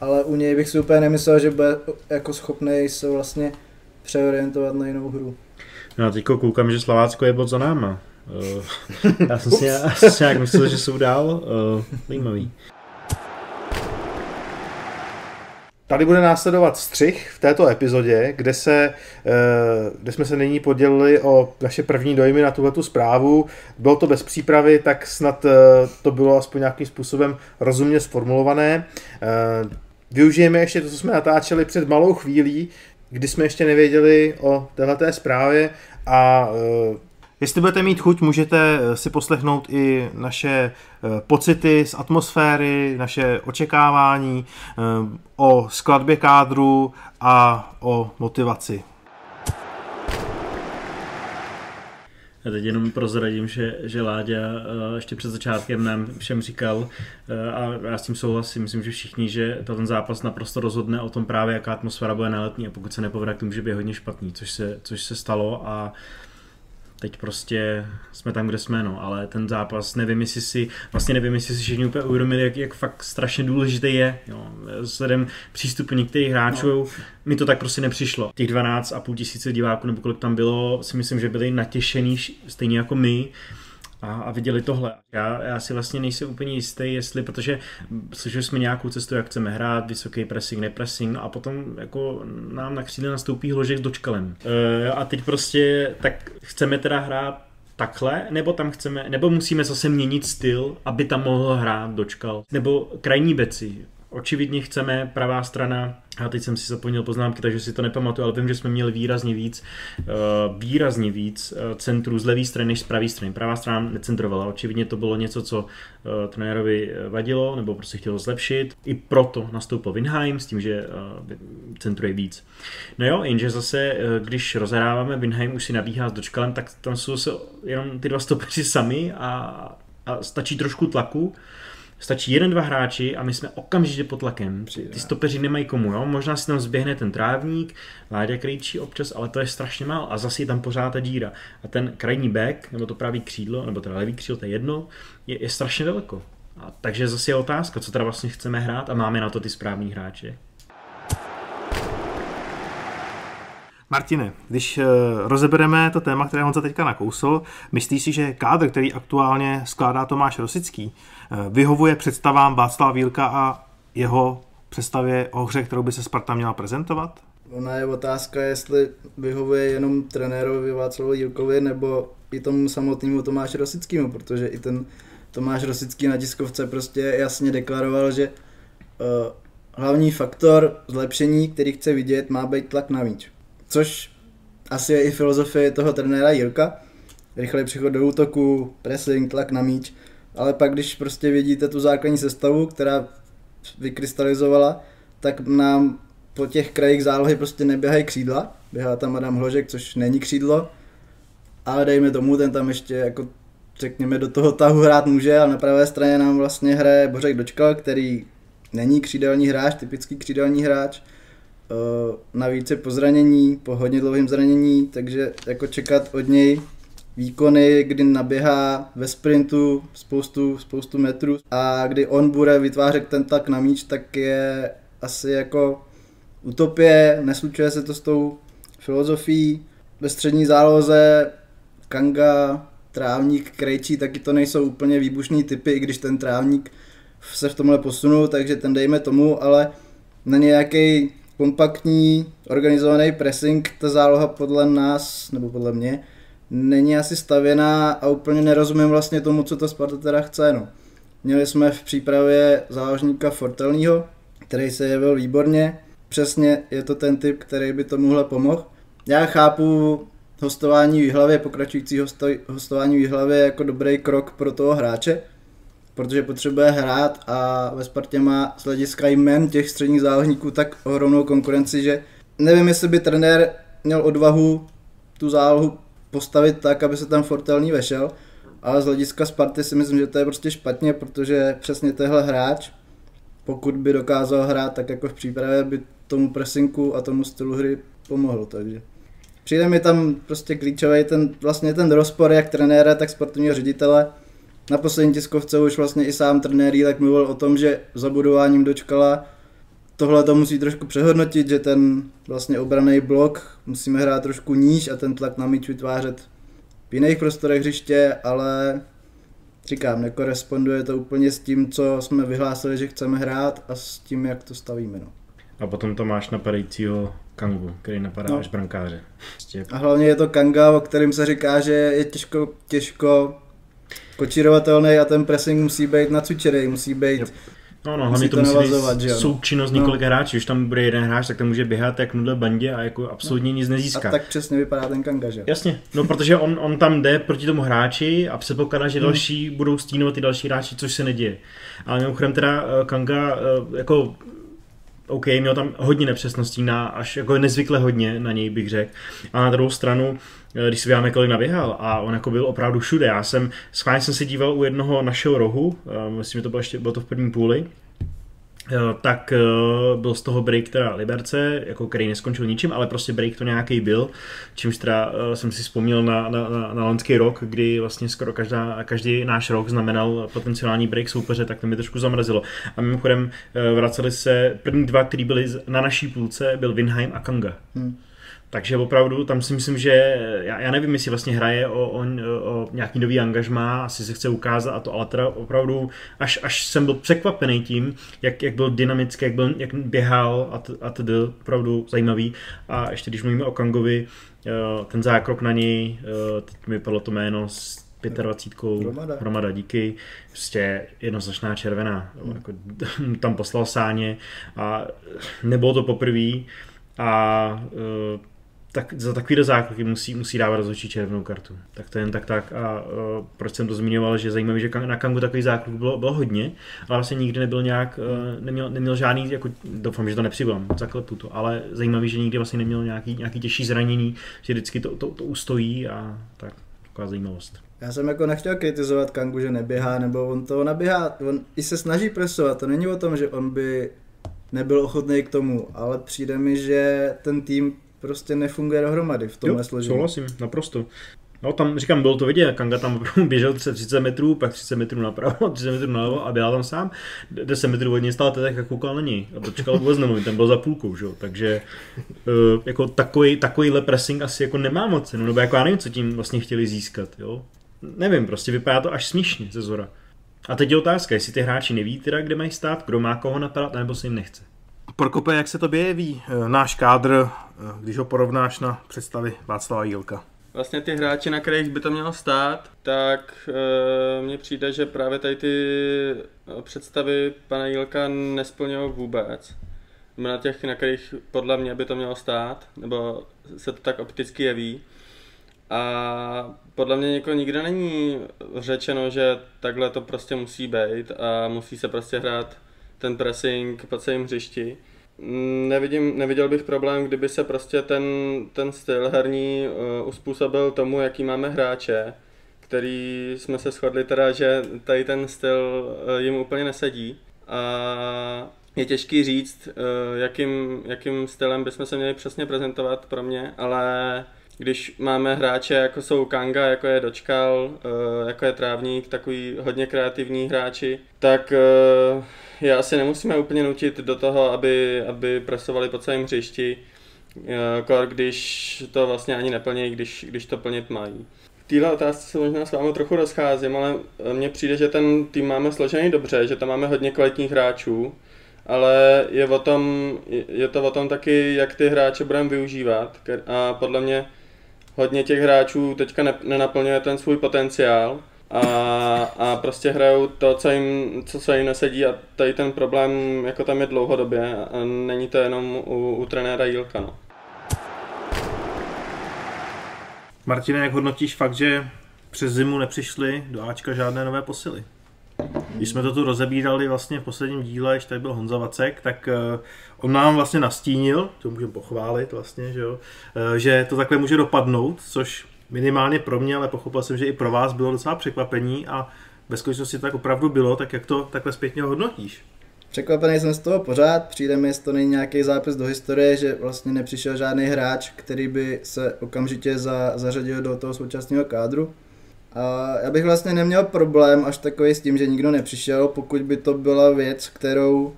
Ale u něj bych si úplně nemyslel, že bude jako schopný se vlastně přeorientovat na jinou hru. No a teďko koukám, že Slovácko je bod za náma. Já jsem si nějak myslel, že jsou dál. Zajímavý. Tady bude následovat střih v této epizodě, kde, se, kde jsme se nyní podělili o naše první dojmy na tuhletu zprávu. Bylo to bez přípravy, tak snad to bylo aspoň nějakým způsobem rozumně sformulované. Využijeme ještě to, co jsme natáčeli před malou chvílí, kdy jsme ještě nevěděli o téhleté zprávě. A jestli budete mít chuť, můžete si poslechnout i naše pocity z atmosféry, naše očekávání, o skladbě kádru a o motivaci. Já teď jenom prozradím, že, že Láďa ještě před začátkem nám všem říkal, a já s tím souhlasím, myslím, že všichni, že ten zápas naprosto rozhodne o tom právě, jaká atmosféra bude na Letní, a pokud se nepovede, to může být hodně špatný, což se, což se stalo a teď prostě jsme tam, kde jsme, no, ale ten zápas, nevím, jestli si, vlastně nevím, jestli si všichni úplně uvědomili, jak, jak fakt strašně důležitý je, jo, vzhledem přístupu některých hráčů, no. Mi to tak prostě nepřišlo. Těch dvanáct a půl tisíce diváků, nebo kolik tam bylo, si myslím, že byli natěšený stejně jako my a, a viděli tohle. Já, já si vlastně nejsem úplně jistý, jestli, protože slyšeli jsme nějakou cestu, jak chceme hrát, vysoký pressing, nepressing, a potom jako nám na křídle nastoupí Hložek s Dočkalem. E, a teď prostě, tak chceme teda hrát takhle, nebo tam chceme, nebo musíme zase měnit styl, aby tam mohl hrát Dočkal. Nebo krajní beci. Očividně chceme pravá strana, a teď jsem si zapomněl poznámky, takže si to nepamatuju, ale vím, že jsme měli výrazně víc, výrazně víc centrů z levé strany než z pravé strany. Pravá strana necentrovala, očividně to bylo něco, co trenérovi vadilo, nebo prostě chtělo zlepšit. I proto nastoupil Vinhajm s tím, že centruje víc. No jo, jenže zase, když rozhráváme, Vinhajm už si nabíhá s Dočkalem, tak tam jsou zase jenom ty dva stopeři sami a, a stačí trošku tlaku. Stačí jeden, dva hráči a my jsme okamžitě pod tlakem. Ty stopeři nemají komu, jo? Možná si tam zběhne ten Trávník, Láďa krejčí občas, ale to je strašně málo a zase je tam pořád ta díra. A ten krajní back, nebo to pravý křídlo, nebo teda levý křídlo, to je jedno, je, je strašně daleko. A takže zase je otázka, co teda vlastně chceme hrát a máme na to ty správný hráče. Martine, když rozebereme to téma, které Honza teďka nakousl, myslíš si, že kádr, který aktuálně skládá Tomáš Rosický, vyhovuje představám Václava Jílka a jeho představě o hře, kterou by se Sparta měla prezentovat? Ona je otázka, jestli vyhovuje jenom trenérovi Václavu Jílkovi nebo i tomu samotnému Tomáši Rosickému, protože i ten Tomáš Rosický na tiskovce prostě jasně deklaroval, že uh, hlavní faktor zlepšení, který chce vidět, má být tlak na míč. Což asi je i filozofie toho trenéra Jílka. Rychlej přechod do útoku, pressing, tlak na míč. Ale pak, když prostě vidíte tu základní sestavu, která vykrystalizovala, tak nám po těch krajích zálohy prostě neběhají křídla. Běhá tam Adam Hložek, což není křídlo, ale dejme tomu, ten tam ještě jako řekněme do toho tahu hrát může, ale na pravé straně nám vlastně hraje Bořek Dočkal, který není křídelní hráč, typický křídelní hráč. Navíc je po zranění, po hodně dlouhém zranění, takže jako čekat od něj výkony, kdy naběhá ve sprintu spoustu, spoustu metrů a kdy on bude vytvářet ten tak na míč, tak je asi jako utopie, neslučuje se to s tou filozofií. Ve střední záloze Kanga, Trávník, Krejčí, taky to nejsou úplně výbušný typy, i když ten Trávník se v tomhle posunul, takže ten dejme tomu, ale na nějaký kompaktní, organizovaný pressing ta záloha podle nás, nebo podle mě, není asi stavěná a úplně nerozumím vlastně tomu, co ta Sparta teda chce. No. Měli jsme v přípravě záložníka Fortelního, který se jevil výborně. Přesně je to ten typ, který by tomuhle pomohl. Já chápu hostování v Jihlavě, pokračující hosto, hostování v Jihlavě jako dobrý krok pro toho hráče, protože potřebuje hrát a ve Spartě má z hlediska jmen těch středních záložníků tak ohromnou konkurenci, že nevím, jestli by trenér měl odvahu tu zálohu postavit tak, aby se tam Fortelný vešel, ale z hlediska Sparty si myslím, že to je prostě špatně, protože přesně tenhle hráč, pokud by dokázal hrát tak jako v přípravě, by tomu pressinku a tomu stylu hry pomohl, takže. Přijde mi tam prostě klíčový ten, vlastně ten rozpor jak trenéra, tak sportovního ředitele. Na poslední tiskovce už vlastně i sám trenér Jílek mluvil o tom, že zabudováním Dočkala tohle to musí trošku přehodnotit, že ten vlastně obranný blok musíme hrát trošku níž a ten tlak na míč vytvářet v jiných prostorech hřiště, ale říkám, nekoresponduje to úplně s tím, co jsme vyhlásili, že chceme hrát a s tím, jak to stavíme. No. A potom to máš napadajícího Kangu, který napadá no. až brankáře. A hlavně je to Kanga, o kterým se říká, že je těžko, těžko kočírovatelný a ten pressing musí být nacučerej, musí být... Yep. No, no, hlavně to musí být součinnost několika no. hráčů, když tam bude jeden hráč, tak ten může běhat jak nudle bandě a jako absolutně no. nic nezíská. A tak přesně vypadá ten Kanga, že? Jasně, no protože on, on tam jde proti tomu hráči a předpokládá, že hmm. další budou stínovat i další hráči, což se neděje. Ale mimochodem teda Kanga jako... OK, měl tam hodně nepřesností, na, až jako nezvykle hodně na něj bych řekl. A na druhou stranu, když si vyjáme, kolik naběhal a on jako byl opravdu všude. Já jsem, schválně jsem se díval u jednoho našeho rohu, myslím, že to bylo, ještě, bylo to v první půli, tak byl z toho break teda Liberce, jako který neskončil ničím, ale prostě break to nějaký byl, čímž teda jsem si vzpomněl na, na, na, na loňský rok, kdy vlastně skoro každá, každý náš rok znamenal potenciální break soupeře, tak to mě trošku zamrazilo. A mimochodem vraceli se první dva, který byli na naší půlce, byl Vinhajm a Kanga. Hmm. Takže opravdu tam si myslím, že já, já nevím, jestli vlastně hraje o, o, o nějaký nový angažmá, asi se chce ukázat a to, ale teda opravdu až, až jsem byl překvapený tím, jak, jak byl dynamický, jak, byl, jak běhal a, t, a tedy opravdu zajímavý. A ještě když mluvíme o Kangovi, ten zákrok na něj, teď mi padlo to jméno s dvacítkou pětkou, Hromada, díky, prostě jednoznačná červená, hmm. jako, tam poslal sáně a nebylo to poprvé a tak za takovýhle zákroky musí, musí dávat rozhodčí červenou kartu. Tak to jen tak tak a uh, proč jsem to zmiňoval, že zajímavé, že na Kangu takový zákrok bylo, bylo hodně, ale vlastně nikdy nebyl nějak, uh, neměl, neměl žádný, jako, doufám, že to nepřivolám, zaklepu to, ale zajímavé, že nikdy vlastně neměl nějaký, nějaký těžší zranění, že vždycky to, to, to ustojí a tak, taková zajímavost. Já jsem jako nechtěl kritizovat Kangu, že neběhá, nebo on toho naběhá, on i se snaží presovat, to není o tom, že on by nebyl ochotný k tomu, ale přijde mi, že ten tým prostě nefunguje dohromady v tomhle složení. Souhlasím, naprosto. No tam říkám, bylo to vidět, Kanga tam běžel třicet metrů, pak třicet metrů napravo, třicet metrů nalevo a běhal tam sám. deset metrů od něj stál Tetek a koukal na něj a počkal vůbec nemluvím, ten byl za půlkou, že jo, takže jako takový, takovýhle pressing asi jako nemá moc cenu, nebo jako já nevím, co tím vlastně chtěli získat, jo. Nevím, prostě vypadá to až směšně ze zora. A teď je otázka, jestli ty hráči neví teda, kde mají stát, kdo má koho napadat, nebo se jim nechce. Prokope, jak se tobě jeví náš kádr, když ho porovnáš na představy Václava Jílka? Vlastně ty hráči, na kterých by to mělo stát, tak e, mně přijde, že právě tady ty představy pana Jílka nesplňují vůbec. Na těch, na kterých podle mě by to mělo stát, nebo se to tak opticky jeví. A podle mě někoho nikde není řečeno, že takhle to prostě musí být a musí se prostě hrát ten pressing po celém hřišti. Nevidím, neviděl bych problém, kdyby se prostě ten, ten styl herní uh, uspůsobil tomu, jaký máme hráče, který jsme se shodli teda, že tady ten styl uh, jim úplně nesedí. A je těžký říct, uh, jakým, jakým stylem bychom se měli přesně prezentovat pro mě, ale když máme hráče, jako jsou Kanga, jako je Dočkal, uh, jako je Trávník, takový hodně kreativní hráči, tak uh, já asi nemusíme úplně nutit do toho, aby, aby presovali po celém hřišti, kor, když to vlastně ani neplnějí, když, když to plnit mají. V téhle otázce se možná s vámi trochu rozcházím, ale mně přijde, že ten tým máme složený dobře, že tam máme hodně kvalitních hráčů, ale je, o tom, je to o tom taky, jak ty hráče budeme využívat. A podle mě hodně těch hráčů teďka ne, nenaplňuje ten svůj potenciál. A, a prostě hrajou to, co, jim, co se jim nesedí, a tady ten problém jako tam je dlouhodobě a není to jenom u, u trenéra Jílka. No. Martine, jak hodnotíš fakt, že přes zimu nepřišly do Ačka žádné nové posily? Když jsme to tu rozebírali vlastně v posledním díle, když tady byl Honza Vacek, tak on nám vlastně nastínil, to můžeme pochválit vlastně, že, jo, že to takhle může dopadnout, což minimálně pro mě, ale pochopil jsem, že i pro vás bylo docela překvapení a ve skutečnosti to tak opravdu bylo, tak jak to takhle zpětně hodnotíš? Překvapený jsem z toho pořád, přijde mi, jestli to není nějaký zápis do historie, že vlastně nepřišel žádný hráč, který by se okamžitě za, zařadil do toho současného kádru. A já bych vlastně neměl problém až takový s tím, že nikdo nepřišel, pokud by to byla věc, kterou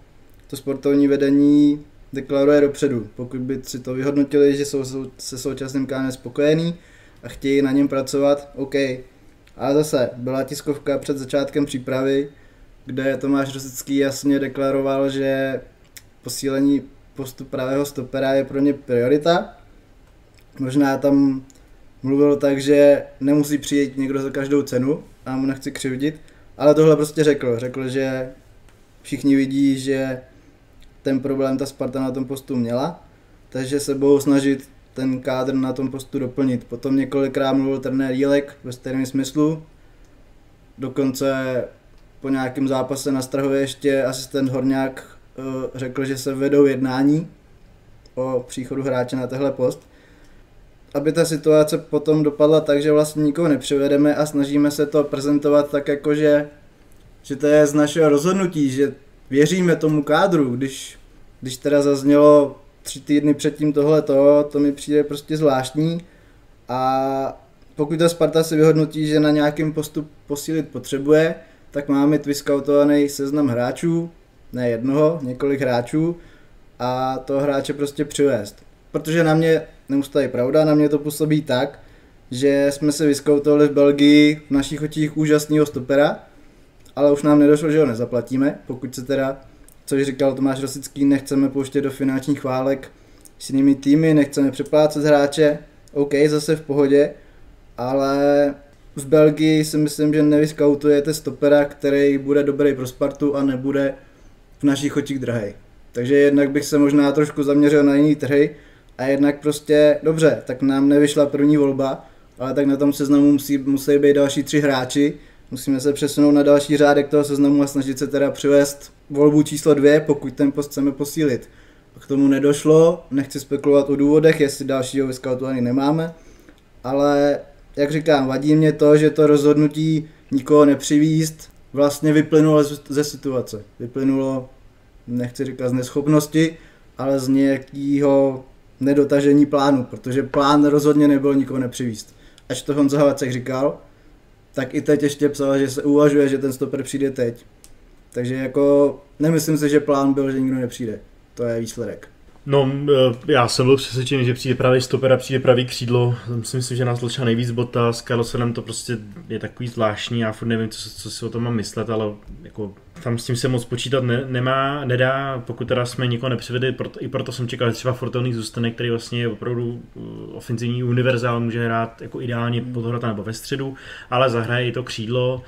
to sportovní vedení deklaruje dopředu. Pokud by si to vyhodnotili, že jsou se současným kádrem spokojení a chtějí na něm pracovat, OK. Ale zase byla tiskovka před začátkem přípravy, kde Tomáš Rosický jasně deklaroval, že posílení postu pravého stopera je pro ně priorita. Možná tam mluvil tak, že nemusí přijít někdo za každou cenu a mu nechci křivdit, ale tohle prostě řekl. Řekl, že všichni vidí, že ten problém ta Sparta na tom postu měla, takže se budou snažit ten kádr na tom postu doplnit. Potom několikrát mluvil trenér Jílek ve stejném smyslu. Dokonce po nějakém zápase na Strahově ještě asistent Horňák řekl, že se vedou jednání o příchodu hráče na tehle post. Aby ta situace potom dopadla tak, že vlastně nikoho nepřivedeme a snažíme se to prezentovat tak, jako že, že to je z našeho rozhodnutí, že věříme tomu kádru, když, když teda zaznělo tři týdny předtím tohle to, to mi přijde prostě zvláštní. A pokud ta Sparta si vyhodnotí, že na nějakém postup posílit potřebuje, tak máme mít vyskautovaný seznam hráčů, ne jednoho, několik hráčů, a toho hráče prostě přivést. Protože na mě, neustále pravda, na mě to působí tak, že jsme se vyskautovali v Belgii v našich očích úžasného stopera, ale už nám nedošlo, že ho nezaplatíme, pokud se teda, což říkal Tomáš Rosický, nechceme pouštět do finančních válek s jinými týmy, nechceme přeplácet hráče, OK, zase v pohodě, ale v Belgii si myslím, že nevyskautujete stopera, který bude dobrý pro Spartu a nebude v našich očích drahej. Takže jednak bych se možná trošku zaměřil na jiný trhy a jednak prostě dobře, tak nám nevyšla první volba, ale tak na tom seznamu musí, musí být další tři hráči, musíme se přesunout na další řádek toho seznamu a snažit se teda přivést volbu číslo dvě, pokud ten post chceme posílit. K tomu nedošlo, nechci spekulovat o důvodech, jestli dalšího vyskautovaný nemáme, ale jak říkám, vadí mě to, že to rozhodnutí nikoho nepřivíst vlastně vyplynulo ze situace. Vyplynulo, nechci říkat z neschopnosti, ale z nějakého nedotažení plánu, protože plán rozhodně nebyl nikoho nepřivíst. Ač to Honza Vacek říkal, tak i teď ještě psal, že se uvažuje, že ten stoper přijde teď. Takže jako nemyslím si, že plán byl, že nikdo nepřijde. To je výsledek. No, já jsem byl přesvědčený, že přijde pravý stoper a přijde pravý křídlo. Myslím si, že nás tlačila nejvíc Bota. S Carlsenem to prostě je takový zvláštní. Já furt nevím, co, co si o tom mám myslet, ale jako tam s tím se moc počítat ne, nemá, nedá. Pokud teda jsme nikoho nepřivedli, proto, i proto jsem čekal, že třeba Fortelný zůstane, který vlastně je opravdu ofenzivní univerzál, může hrát jako ideálně pod hrotem nebo ve středu, ale zahraje i to křídlo.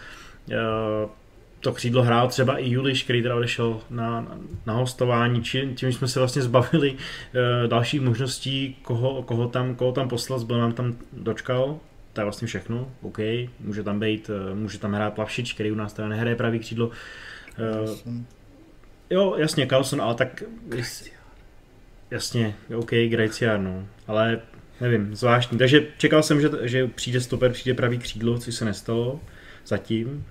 To křídlo hrál třeba i Juliš, který teda odešel na, na, na hostování, či, tím jsme se vlastně zbavili e, dalších možností, koho, koho, tam, koho tam poslat, byl nám tam Dočkal, to je vlastně všechno, OK, může tam být, může tam hrát Plavšič, který u nás teda nehraje pravý křídlo. E, jo, jasně, Carlson, ale tak... Jest, Jasně, OK, Grajciár, no. Ale nevím, zvláštní. Takže čekal jsem, že, že přijde stoper, přijde pravý křídlo, což se nestalo zatím.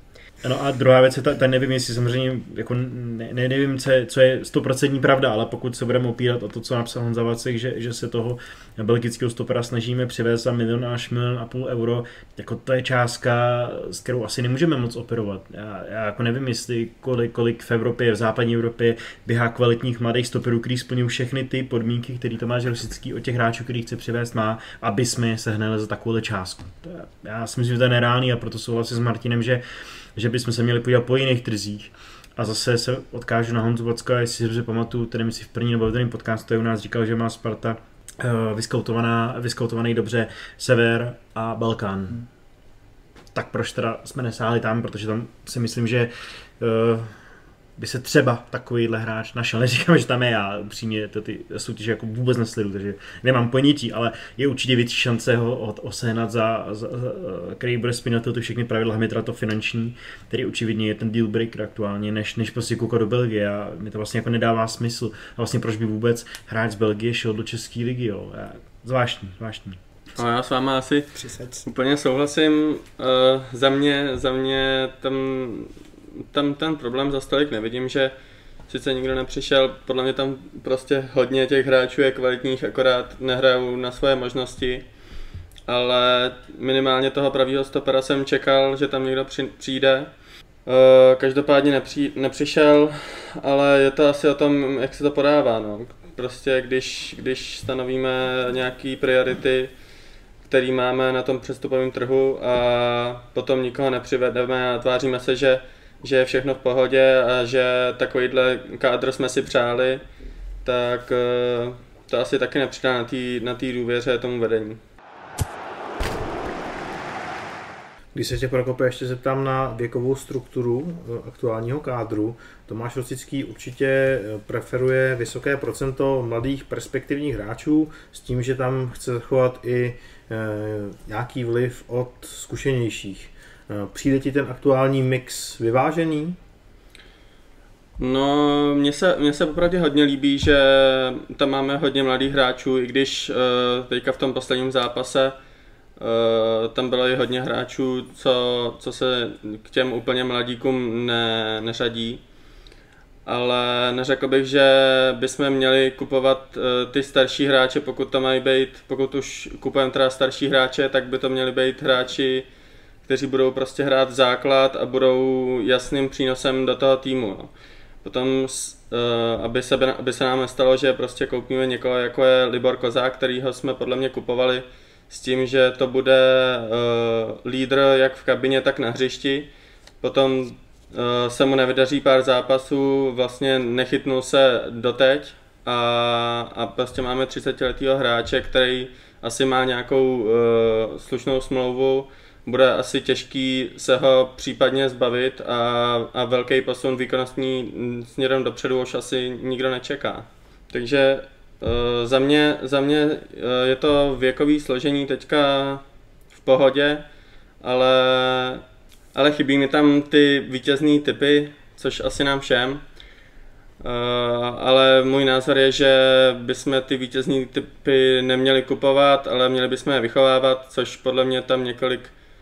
No a druhá věc je, ta, ta nevím, jestli samozřejmě, jako ne, ne, nevím, co je, co je stoprocentní pravda, ale pokud se budeme opírat o to, co napsal Honza Vacek, že, že se toho belgického stopera snažíme přivést za milion až milion a půl euro, jako to je částka, s kterou asi nemůžeme moc operovat. Já, já jako nevím, jestli kolik, kolik v Evropě, v západní Evropě běhá kvalitních mladých stoperů, který splňují všechny ty podmínky, které Tomáš Rosický od těch hráčů, který chce přivést, má, aby jsme je sehnali za takovou částku. To já, já si myslím, že to je nereálný, a proto souhlasím s Martinem, že že bychom se měli podívat po jiných trzích. A zase se odkážu na Honzu Vacka, jestli si dobře pamatuju, tedy myslím v první nebo v druhém podcastu, u nás říkal, že má Sparta uh, vyskoutovaný dobře Sever a Balkán. Hmm. Tak proč teda jsme nesáhli tam, protože tam si myslím, že uh, by se třeba takovýhle hráč našel. Neříkám, že tam je, já přímě to ty soutěže jako vůbec nesleduju, takže nemám ponětí, ale je určitě větší šance ho osehnat za, za, za který bude spinat to všechny pravidla Hamitra, to finanční, který očividně je ten deal breaker aktuálně, než, než prostě koukat do Belgie, a mi to vlastně jako nedává smysl. A vlastně proč by vůbec hráč z Belgie šel do České ligy, jo. Zvláštní, zvláštní. No, já s váma asi Přisač. úplně souhlasím, uh, za mě, za mě tam... Tam ten problém za stolik nevidím, že sice nikdo nepřišel, podle mě tam prostě hodně těch hráčů je kvalitních, akorát nehrajou na svoje možnosti, ale minimálně toho pravýho stopera jsem čekal, že tam někdo při, přijde. E, každopádně nepři, nepřišel, ale je to asi o tom, jak se to podává. No. Prostě když, když stanovíme nějaké priority, které máme na tom přestupovém trhu, a potom nikoho nepřivedeme a tváříme se, že že je všechno v pohodě a že takovýhle kádr jsme si přáli, tak to asi taky nepřidá na té na té důvěře tomu vedení. Když se tě, Prokope, ještě zeptám na věkovou strukturu aktuálního kádru, Tomáš Rosický určitě preferuje vysoké procento mladých perspektivních hráčů s tím, že tam chce zachovat i nějaký vliv od zkušenějších. Přijde ti ten aktuální mix vyvážený? No, mně se, mně se opravdu hodně líbí, že tam máme hodně mladých hráčů, i když teďka v tom posledním zápase tam bylo i hodně hráčů, co, co se k těm úplně mladíkům ne, neřadí. Ale neřekl bych, že bychom měli kupovat ty starší hráče, pokud to mají být, pokud už kupujeme teda starší hráče, tak by to měli být hráči, kteří budou prostě hrát základ a budou jasným přínosem do toho týmu. No. Potom, aby se, aby se nám nestalo, že prostě koupíme někoho, jako je Libor Kozák, kterýho jsme podle mě kupovali s tím, že to bude uh, lídr jak v kabině, tak na hřišti. Potom uh, se mu nevydaří pár zápasů, vlastně nechytnul se doteď a, a prostě máme třicetiletého hráče, který asi má nějakou uh, slušnou smlouvu. Bude asi těžký se ho případně zbavit a, a velký posun výkonnostní směrem dopředu už asi nikdo nečeká. Takže e, za mě, za mě e, je to věkové složení teďka v pohodě, ale, ale chybí mi tam ty vítězný typy, což asi nám všem. E, ale můj názor je, že bychom ty vítězný typy neměli kupovat, ale měli bychom je vychovávat, což podle mě tam několik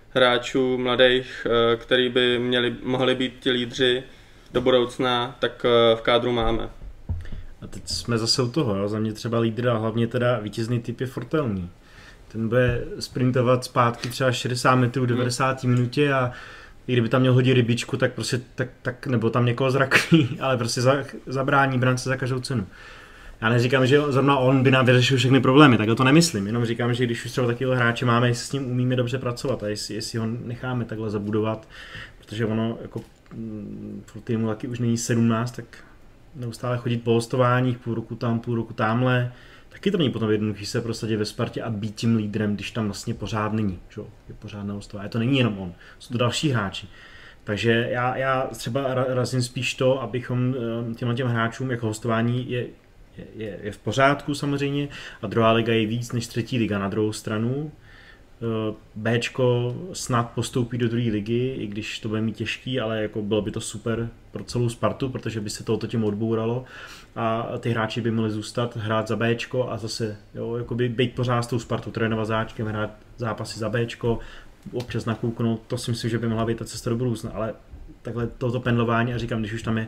hráčů mladých, který by měli, mohli být ti lídři do budoucna, tak v kádru máme. A teď jsme zase u toho, jo? Za mě třeba lídr a hlavně teda vítězný typ je Fortelný. Ten bude sprintovat zpátky třeba šedesát metrů v devadesáté hmm. minutě, a i kdyby tam měl hodit rybičku, tak prostě, tak, tak, nebo tam někoho zraklí, ale prostě za, zabrání brance za každou cenu. Já neříkám, že zrovna on by nám vyřešil všechny problémy, takhle to nemyslím, jenom říkám, že když už třeba takového hráče máme, jestli s ním umíme dobře pracovat a jestli, jestli ho necháme takhle zabudovat, protože ono jako pro týmu taky už není sedmnáct, tak neustále chodit po hostováních, půl roku tam, půl roku tamhle, taky to není potom jednoduchý se prosadit ve Spartě a být tím lídrem, když tam vlastně pořád není, že? Je pořád na hostování, to není jenom on, jsou to další hráči. Takže já, já třeba razím spíš to, abychom těmhle těm hráčům, jako hostování je Je, je v pořádku samozřejmě, a druhá liga je víc než třetí liga na druhou stranu. Bčko snad postoupí do druhé ligy, i když to bude mít těžký, ale jako bylo by to super pro celou Spartu, protože by se tohoto tím odbouralo a ty hráči by mohli zůstat, hrát za Bčko a zase jo, jakoby být pořád s tou Spartu, trénovat záčkem, hrát zápasy za Bčko, občas nakouknout, to si myslím, že by mohla být ta cesta do budoucna, ale takhle toto pendlování a říkám, když už tam je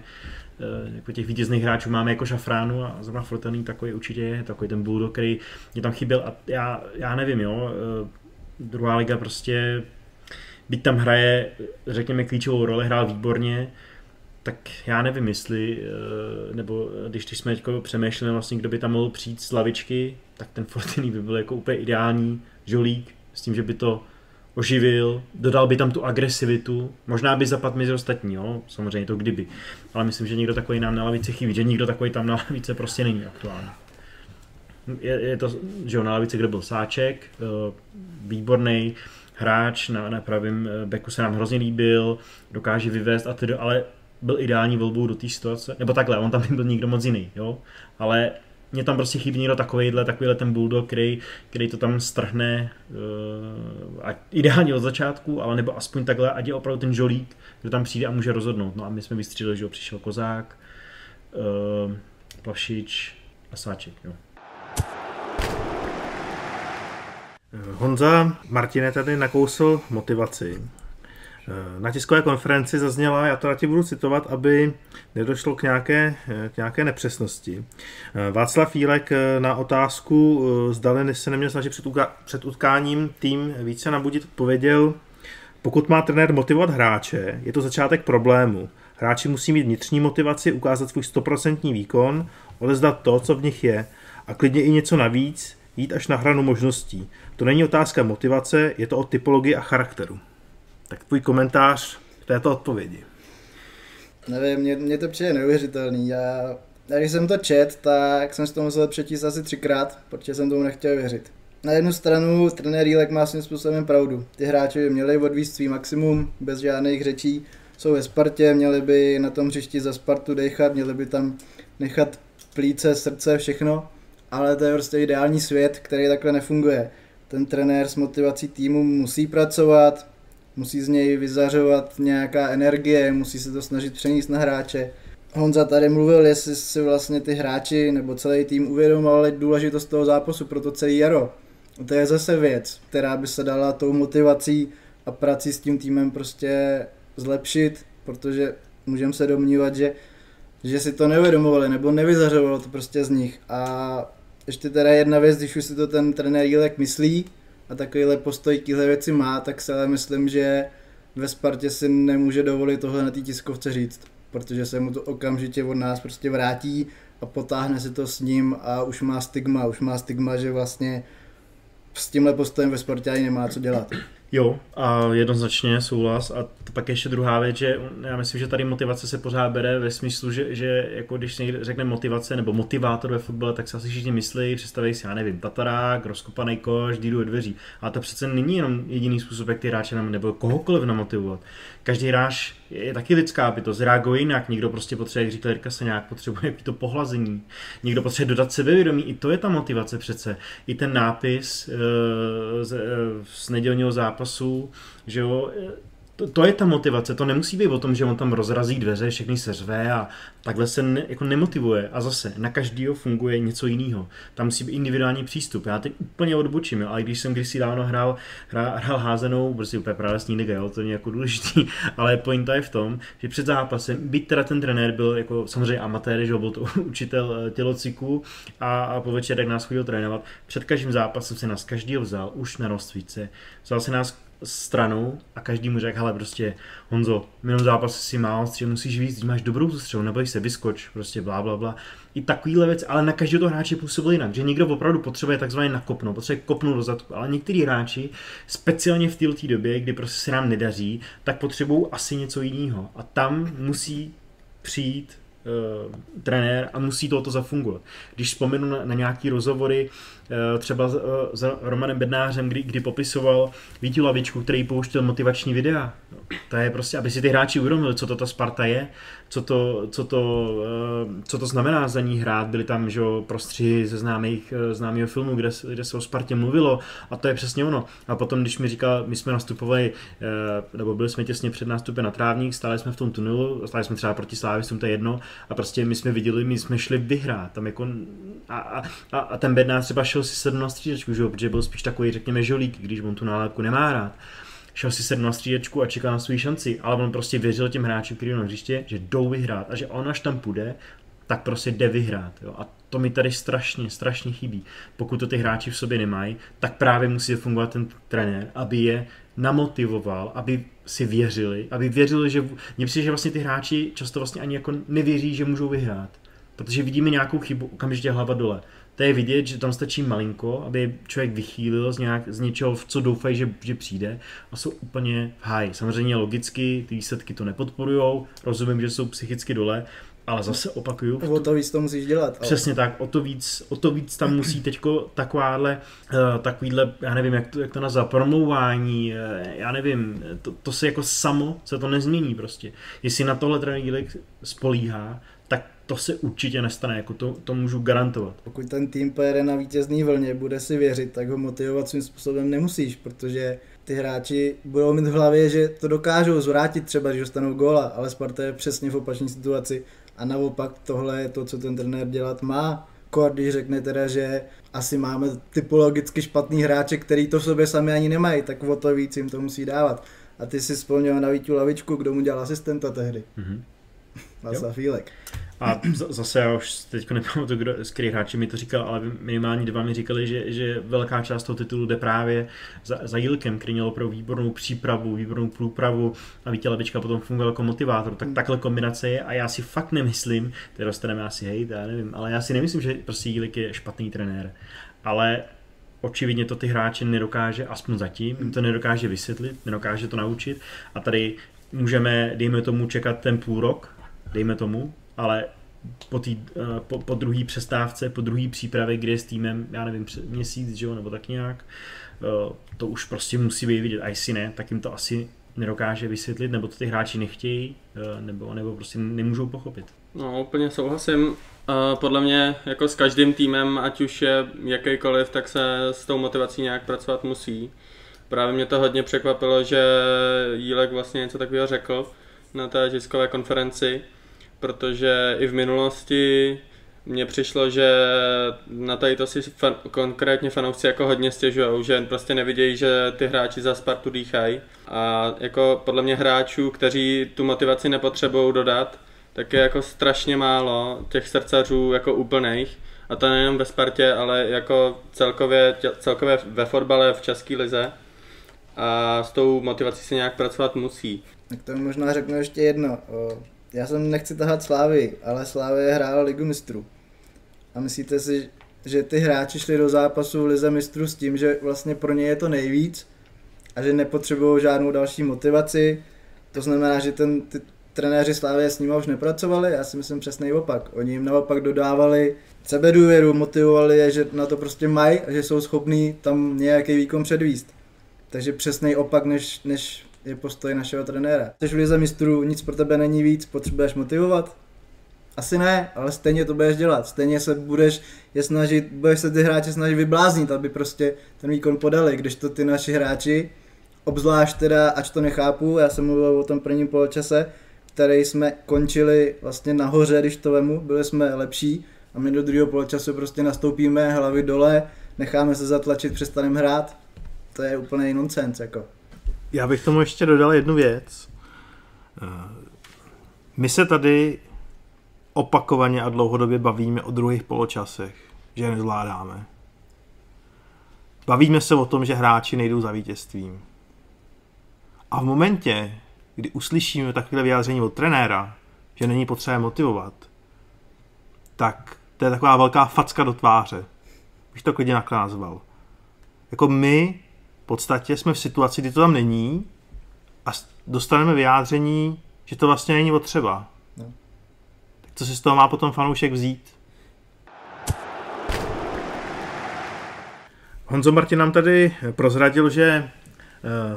jako těch vítězných hráčů máme jako šafránu a zrovna Fortelný takový určitě je, takový ten bulldog, který mě tam chyběl a já, já nevím, jo, druhá liga prostě, byť tam hraje, řekněme, klíčovou roli, hrál výborně, tak já nevím, jestli, nebo když, když jsme přemýšleli vlastně, kdo by tam mohl přijít z lavičky, tak ten Fortelný by byl jako úplně ideální žolík, s tím, že by to oživil, dodal by tam tu agresivitu, možná by zapadl mezi ostatní, jo? Samozřejmě to kdyby, ale myslím, že někdo takový nám na lavici chybí, že nikdo takový tam na lavice prostě není aktuální. Je, je to, že jo, na lavici, kde byl Sáček, výborný hráč, na, na pravém beku se nám hrozně líbil, dokáže vyvést a tedy, ale byl ideální volbou do té situace, nebo takhle, on tam byl nikdo moc jiný, jo, ale mě tam prostě chybí někdo takovejhle, takovýhle ten bulldog, který, který to tam strhne uh, ideálně od začátku, ale nebo aspoň takhle, ať je opravdu ten žolík, kdo tam přijde a může rozhodnout. No a my jsme vystřídili, že přišel Kozák, uh, Plavšič a Sáček, jo. Honza, Martine tady nakousl motivaci. Na tiskové konferenci zazněla, já to na ti budu citovat, aby nedošlo k nějaké, k nějaké nepřesnosti. Václav Jílek na otázku, zdali se neměl snažit před, před utkáním tým více nabudit, odpověděl: pokud má trenér motivovat hráče, je to začátek problému. Hráči musí mít vnitřní motivaci, ukázat svůj stoprocentní výkon, odezdat to, co v nich je, a klidně i něco navíc, jít až na hranu možností. To není otázka motivace, je to o typologii a charakteru. Tak tvůj komentář k této odpovědi. Nevím, mě, mě to přijde neuvěřitelný. Já, když jsem to čet, tak jsem si to musel přečíst asi třikrát, protože jsem tomu nechtěl věřit. Na jednu stranu trenér Jílek má svým způsobem pravdu. Ty hráči by měli odvíst svý maximum, bez žádných řečí. Jsou ve Spartě, měli by na tom hřišti za Spartu dechat, měli by tam nechat plíce, srdce, všechno. Ale to je prostě ideální svět, který takhle nefunguje. Ten trenér s motivací týmu musí pracovat, musí z něj vyzařovat nějaká energie, musí se to snažit přenést na hráče. Honza tady mluvil, jestli si vlastně ty hráči nebo celý tým uvědomovali důležitost toho zápasu pro to celé jaro. To je zase věc, která by se dala tou motivací a prací s tím týmem prostě zlepšit, protože můžeme se domnívat, že, že si to neuvědomovali nebo nevyzařovalo to prostě z nich. A ještě teda jedna věc, když už si to ten trenér Jílek myslí a takovýhle postoj k téhle věci má, tak se ale myslím, že ve Spartě si nemůže dovolit tohle na té tiskovce říct, protože se mu to okamžitě od nás prostě vrátí a potáhne si to s ním a už má stigma, už má stigma, že vlastně s tímhle postojem ve Spartě ani nemá co dělat. Jo, a jednoznačně souhlas. A pak ještě druhá věc, že já myslím, že tady motivace se pořád bere ve smyslu, že, že jako když někde řekne motivace nebo motivátor ve fotbale, tak se asi všichni myslí, představí si, já nevím, tatarák, rozkopaný koš, díru do dveří. A to přece není jenom jediný způsob, jak ty hráče nám, nebo kohokoliv namotivovat. Každý hráč je taky lidská bytost, reaguje jinak, někdo prostě potřebuje, jak říkal Jirka Seňák, potřebuje to pohlazení, někdo potřebuje dodat sebevědomí, i to je ta motivace přece. I ten nápis e, z, e, z nedělního zápasu, že jo, to, to je ta motivace, to nemusí být o tom, že on tam rozrazí dveře, všechny seřve a takhle se ne, jako nemotivuje. A zase, na každého funguje něco jiného. Tam musí být individuální přístup. Já teď úplně odbočím, jo, ale když jsem kdysi dávno hrál, hrál, hrál házenou, prostě úplně pralesní liga, jo, to je jako důležitý, ale pointa je v tom, že před zápasem, byť teda ten trenér byl jako samozřejmě amatér, že byl to učitel tělocviku a, a po večerech nás chodil trénovat, před každým zápasem se nás každýho vzal, už na rozcvičce, vzal se nás stranou a každý mu řekl, hele prostě Honzo, v minulém zápase si málo střel, musíš víc, máš dobrou tu střelu, neboj se, vyskoč, prostě blá, blá, blá. I takovýhle věc, ale na každého toho hráče působil jinak, že někdo opravdu potřebuje takzvaně nakopnout, potřebuje kopnout do zadku, ale některý hráči, speciálně v této době, kdy prostě se nám nedaří, tak potřebují asi něco jiného a tam musí přijít e, trenér a musí tohoto zafungovat. Když vzpomenu na, na nějaký rozhovory e, třeba s e, Romanem Bednářem, kdy, kdy popisoval Víti Lavičku, který pouštěl motivační videa. To je prostě, aby si ty hráči uvědomili, co to ta Sparta je, co to, co to, e, co to znamená za ní hrát. Byly tam že, prostřihy ze známých, známého filmu, kde, kde se o Spartě mluvilo a to je přesně ono. A potom, když mi říkal, my jsme nastupovali, e, nebo byli jsme těsně před nástupem na Trávník, stáli jsme v tom tunelu, stáli jsme třeba proti Slávistům, to je jedno, a prostě my jsme viděli, my jsme šli vyhrát. Tam jako, a, a, a ten Bednář třeba šel si sedm na střídačku, že? Protože byl spíš takový, řekněme, žolík, když on tu nálepku nemá rád. Šel si sedm na střídačku a čekal na svou šanci, ale on prostě věřil těm hráčům, který na hřiště, že jdou vyhrát a že on až tam půjde, tak prostě jde vyhrát. Jo? A to mi tady strašně, strašně chybí. Pokud to ty hráči v sobě nemají, tak právě musí fungovat ten trenér, aby je namotivoval, aby si věřili, aby věřili, že mně přijde, že vlastně ty hráči často vlastně ani jako nevěří, že můžou vyhrát. Protože vidíme nějakou chybu, okamžitě hlava dole. To je vidět, že tam stačí malinko, aby člověk vychýlil z, nějak, z něčeho, v co doufají, že, že přijde a jsou úplně v háji. Samozřejmě logicky ty výsledky to nepodporujou, rozumím, že jsou psychicky dole, ale zase opakuju. O to víc to musíš dělat. Ale... Přesně tak, o to víc, o to víc tam musí teďko takováhle, takovýhle, já nevím, jak to, jak to nazvat, promlouvání, já nevím, to, to se jako samo, se to nezmění prostě. Jestli na tohle trenér Jílek spolíhá, tak to se určitě nestane, jako to, to můžu garantovat. Pokud ten tým pojede na vítězný vlně, bude si věřit, tak ho motivovat svým způsobem nemusíš, protože ty hráči budou mít v hlavě, že to dokážou zvrátit třeba, když dostanou góla, ale Sparta je přesně v opačné situaci. A naopak tohle je to, co ten trenér dělat má. Kor, když řekne teda, že asi máme typologicky špatný hráče, který to v sobě sami ani nemají, tak o to víc jim to musí dávat. A ty si vzpomněl na Vítu Lavičku, kdo mu dělal asistenta tehdy. Mm-hmm. Václav Jílek. A zase já už teď nepamatuji, kdo, z kterých hráči mi to říkal, ale minimálně dva mi říkali, že, že velká část toho titulu jde právě za, za Jílkem, který měl opravdu výbornou přípravu, výbornou průpravu a Vítě Lavička potom fungoval jako motivátor. Tak takhle kombinace je a já si fakt nemyslím, teď dostaneme asi hejt, já nevím, ale já si nemyslím, že prostě Jílek je špatný trenér, ale očividně to ty hráči nedokáže, aspoň zatím, jim to nedokáže vysvětlit, nedokáže to naučit a tady můžeme, dejme tomu, čekat ten půl rok, dejme tomu, ale po, tý, po, po druhý přestávce, po druhý přípravě, kdy je s týmem, já nevím, měsíc, že jo, nebo tak nějak, to už prostě musí být vidět. A jestli ne, tak jim to asi nedokáže vysvětlit, nebo to ty hráči nechtějí, nebo, nebo prostě nemůžou pochopit. No, úplně souhlasím. Podle mě jako s každým týmem, ať už je jakýkoliv, tak se s tou motivací nějak pracovat musí. Právě mě to hodně překvapilo, že Jílek vlastně něco takového řekl na té tiskové konferenci, protože i v minulosti mně přišlo, že na tady to si fan, konkrétně fanoušci jako hodně stěžujou, že prostě nevidějí, že ty hráči za Spartu dýchají a jako podle mě hráčů, kteří tu motivaci nepotřebují dodat, tak je jako strašně málo těch srdcařů jako úplných a to nejenom ve Spartě, ale jako celkově, celkově ve fotbale v české lize a s tou motivací se nějak pracovat musí. Tak to možná řeknu ještě jedno. Já jsem nechci tahat Slavii, ale Slavia hrála Ligu mistrů. A myslíte si, že ty hráči šli do zápasu v Lize mistrů s tím, že vlastně pro ně je to nejvíc a že nepotřebují žádnou další motivaci? To znamená, že ten, ty trenéři Slavie s nimi už nepracovali? Já si myslím přesný opak. Oni jim naopak dodávali sebedůvěru, motivovali je, že na to prostě mají a že jsou schopní tam nějaký výkon předvíst. Takže přesný opak, než... než je postoj našeho trenéra. Jsi v Lize mistrů, nic pro tebe není víc, potřebuješ motivovat? Asi ne, ale stejně to budeš dělat. Stejně se budeš je snažit, budeš se ty hráče snažit vybláznit, aby prostě ten výkon podali, když to ty naši hráči, obzvlášť teda, ač to nechápu, já jsem mluvil o tom prvním poločase, který jsme končili vlastně nahoře, když to vemu, byli jsme lepší a my do druhého poločasu prostě nastoupíme hlavy dole, necháme se zatlačit, přestaneme hrát. To je úplný nonsens jako. Já bych tomu ještě dodal jednu věc. My se tady opakovaně a dlouhodobě bavíme o druhých poločasech, že je nezvládáme. Bavíme se o tom, že hráči nejdou za vítězstvím. A v momentě, kdy uslyšíme takové vyjádření od trenéra, že není potřeba motivovat, tak to je taková velká facka do tváře. Bych to klidně nakázval. Jako my v podstatě jsme v situaci, kdy to tam není a dostaneme vyjádření, že to vlastně není potřeba. No. co si z toho má potom fanoušek vzít? Honzo, Martin nám tady prozradil, že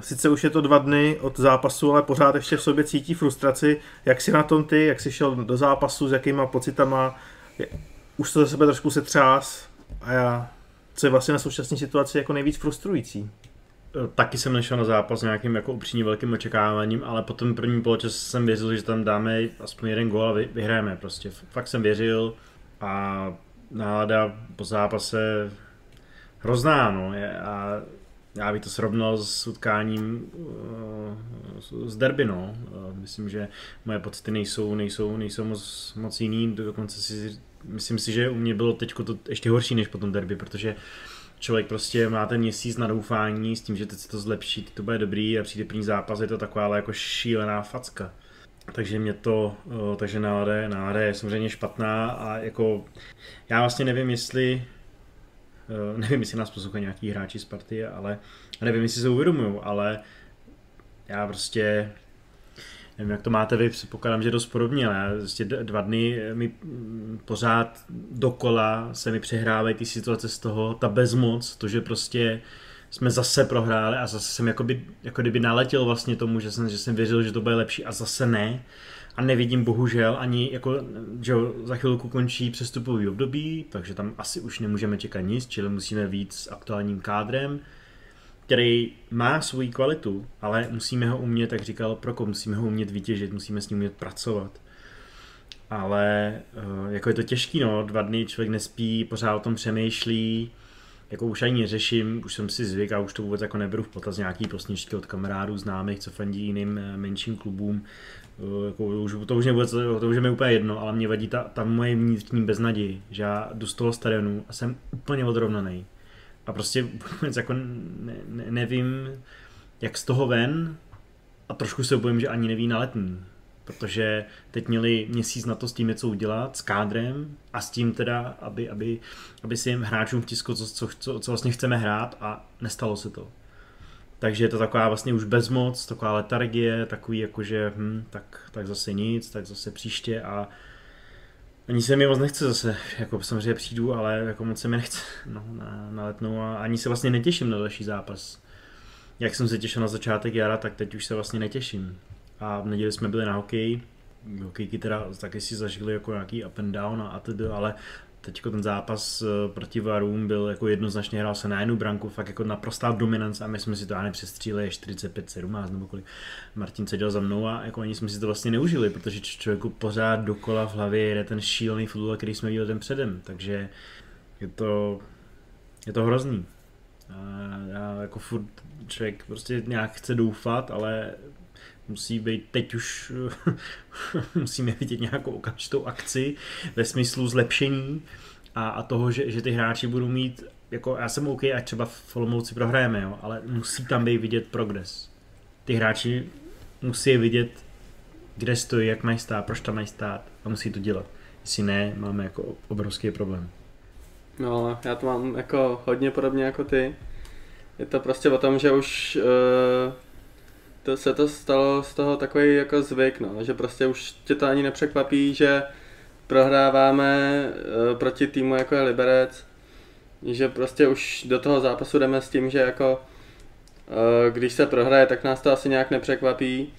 sice už je to dva dny od zápasu, ale pořád ještě v sobě cítí frustraci. Jak jsi na tom ty, jak jsi šel do zápasu, s jakýma pocitama, už to za sebe trošku se třás a já, co je vlastně na současné situaci jako nejvíc frustrující? Taky jsem nešel na zápas s nějakým jako upřímně velkým očekáváním, ale po tom prvním poločase jsem věřil, že tam dáme aspoň jeden gól a vyhráme prostě. Fakt jsem věřil a nálada po zápase hrozná, no, je, a já bych to srovnal s utkáním uh, s derby, no. Uh, myslím, že moje pocity nejsou, nejsou, nejsou moc, moc jiný, dokonce si, myslím si, že u mě bylo teď to ještě horší než po tom derby, protože člověk prostě má ten měsíc na doufání s tím, že teď se to zlepší, to bude dobrý a přijde první zápas, je to taková ale jako šílená facka. Takže mě to, uh, takže nálada, nálada je samozřejmě špatná a jako já vlastně nevím, jestli Uh, nevím, jestli nás poslouchají nějaký hráči z Sparty, ale nevím, jestli se uvědomují, ale já prostě nevím, jak to máte vy, předpokládám, že dost podobně, ale já prostě dva dny mi pořád dokola se mi přehrávají ty situace z toho, ta bezmoc, to, že prostě jsme zase prohráli a zase jsem jakoby, jako kdyby naletěl vlastně tomu, že jsem, že jsem věřil, že to bude lepší a zase ne. A nevidím bohužel ani, jako, že za chvilku končí přestupový období, takže tam asi už nemůžeme čekat nic, čili musíme víc s aktuálním kádrem, který má svoji kvalitu, ale musíme ho umět, jak říkal Prokop, musíme ho umět vytěžit, musíme s ním umět pracovat. Ale jako je to těžký, no, dva dny člověk nespí, pořád o tom přemýšlí, jako už ani neřeším, už jsem si zvyk a už to vůbec jako neberu v potaz nějaký posničky od kamarádů, známých, co fandí jiným menším klubům. Jako, už, to už nebude, to už je mi úplně jedno, ale mě vadí ta, ta moje vnitřní beznaděj, že já jdu z toho stadionu a jsem úplně odrovnaný. A prostě vůbec jako ne, ne, nevím, jak z toho ven a trošku se bojím, že ani neví na Letný. Protože teď měli měsíc na to s tím něco udělat, s kádrem a s tím teda, aby, aby, aby si jim hráčům vtisklo, co, co, co, co vlastně chceme hrát a nestalo se to. Takže je to taková vlastně už bezmoc, taková letargie, takový jakože hm, tak, tak zase nic, tak zase příště a ani se mi moc nechce zase, jako samozřejmě přijdu, ale jako moc se mi nechce no, na, na Letnou a ani se vlastně netěším na další zápas. Jak jsem se těšil na začátek jara, tak teď už se vlastně netěším. A v neděli jsme byli na hokeji, hokejky teda taky si zažili jako nějaký up and down a tedy, ale teď ten zápas proti Varům byl jako jednoznačně, hrál se na jednu branku, fakt jako naprostá dominance a my jsme si to ani přestříli čtyřicet pět sedmnáct nebo kolik. Martin seděl za mnou a jako ani jsme si to vlastně neužili, protože člověku pořád dokola v hlavě jede ten šílený fotbal, který jsme viděli ten předem, takže je to, je to hrozný. A já jako furt člověk prostě nějak chce doufat, ale musí být teď už, musíme vidět nějakou okamžitou akci ve smyslu zlepšení a, a toho, že, že ty hráči budou mít, jako já jsem OK, ať třeba v Olomouci prohrajeme, jo, ale musí tam být vidět progres. Ty hráči musí vidět, kde stojí, jak mají stát, proč tam mají stát a musí to dělat. Jestli ne, máme jako obrovský problém. No, já to mám jako hodně podobně jako ty. Je to prostě o tom, že už uh... to se to stalo z toho takový jako zvyk, no, že prostě už tě to ani nepřekvapí, že prohráváme e, proti týmu jako je Liberec, že prostě už do toho zápasu jdeme s tím, že jako e, když se prohraje, tak nás to asi nějak nepřekvapí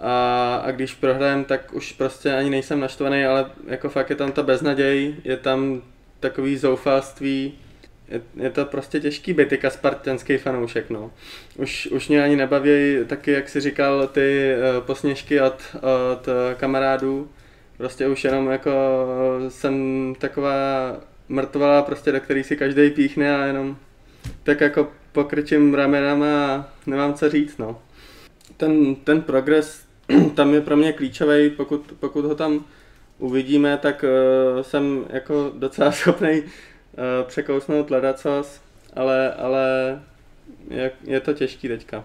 a, a když prohrajeme, tak už prostě ani nejsem naštvaný, ale jako fakt je tam ta beznaděj, je tam takový zoufalství. Je to prostě těžký být jako spartanský fanoušek, no. Už, už mě ani nebaví taky, jak jsi říkal, ty posměšky od, od kamarádů. Prostě už jenom jako jsem taková mrtvala, prostě do který si každý píchne a jenom tak jako pokrčím ramenama a nemám co říct, no. Ten, ten progres tam je pro mě klíčový, pokud, pokud ho tam uvidíme, tak uh, jsem jako docela schopnej překousnout ledacos, ale, ale je, je to těžký teďka.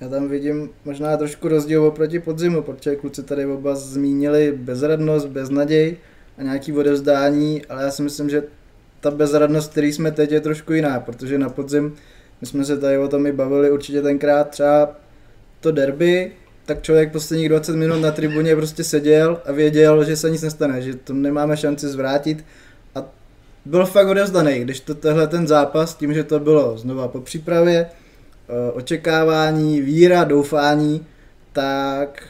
Já tam vidím možná trošku rozdíl oproti podzimu, protože kluci tady oba zmínili bezradnost, beznaděj a nějaký odevzdání, ale já si myslím, že ta bezradnost, který jsme teď, je trošku jiná, protože na podzim, my jsme se tady o tom i bavili určitě tenkrát, třeba to derby tak člověk posledních dvacet minut na tribuně prostě seděl a věděl, že se nic nestane, že to nemáme šanci zvrátit. A byl fakt odevzdaný, když to tehle ten zápas, tím, že to bylo znova po přípravě, očekávání, víra, doufání, tak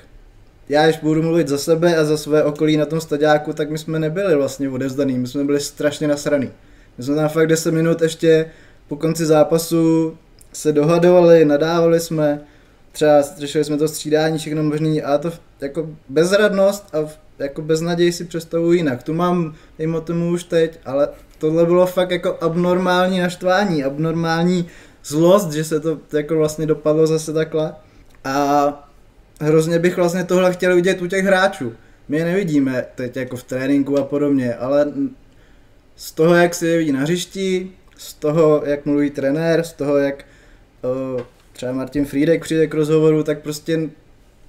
já, když budu mluvit za sebe a za své okolí na tom stadiáku, tak my jsme nebyli vlastně odevzdaný, my jsme byli strašně nasraný. My jsme tam fakt deset minut ještě po konci zápasu se dohadovali, nadávali jsme, třeba řešili jsme to střídání, všechno možný, a to jako bezradnost a jako beznaděj si představuji jinak. Tu mám, dejme tomu už teď, ale tohle bylo fakt jako abnormální naštvání, abnormální zlost, že se to jako vlastně dopadlo zase takhle. A hrozně bych vlastně tohle chtěl vidět u těch hráčů. My je nevidíme teď jako v tréninku a podobně, ale z toho, jak se je vidí na hřišti, z toho, jak mluví trenér, z toho, jak o, třeba Martin Friedek přijde k rozhovoru, tak prostě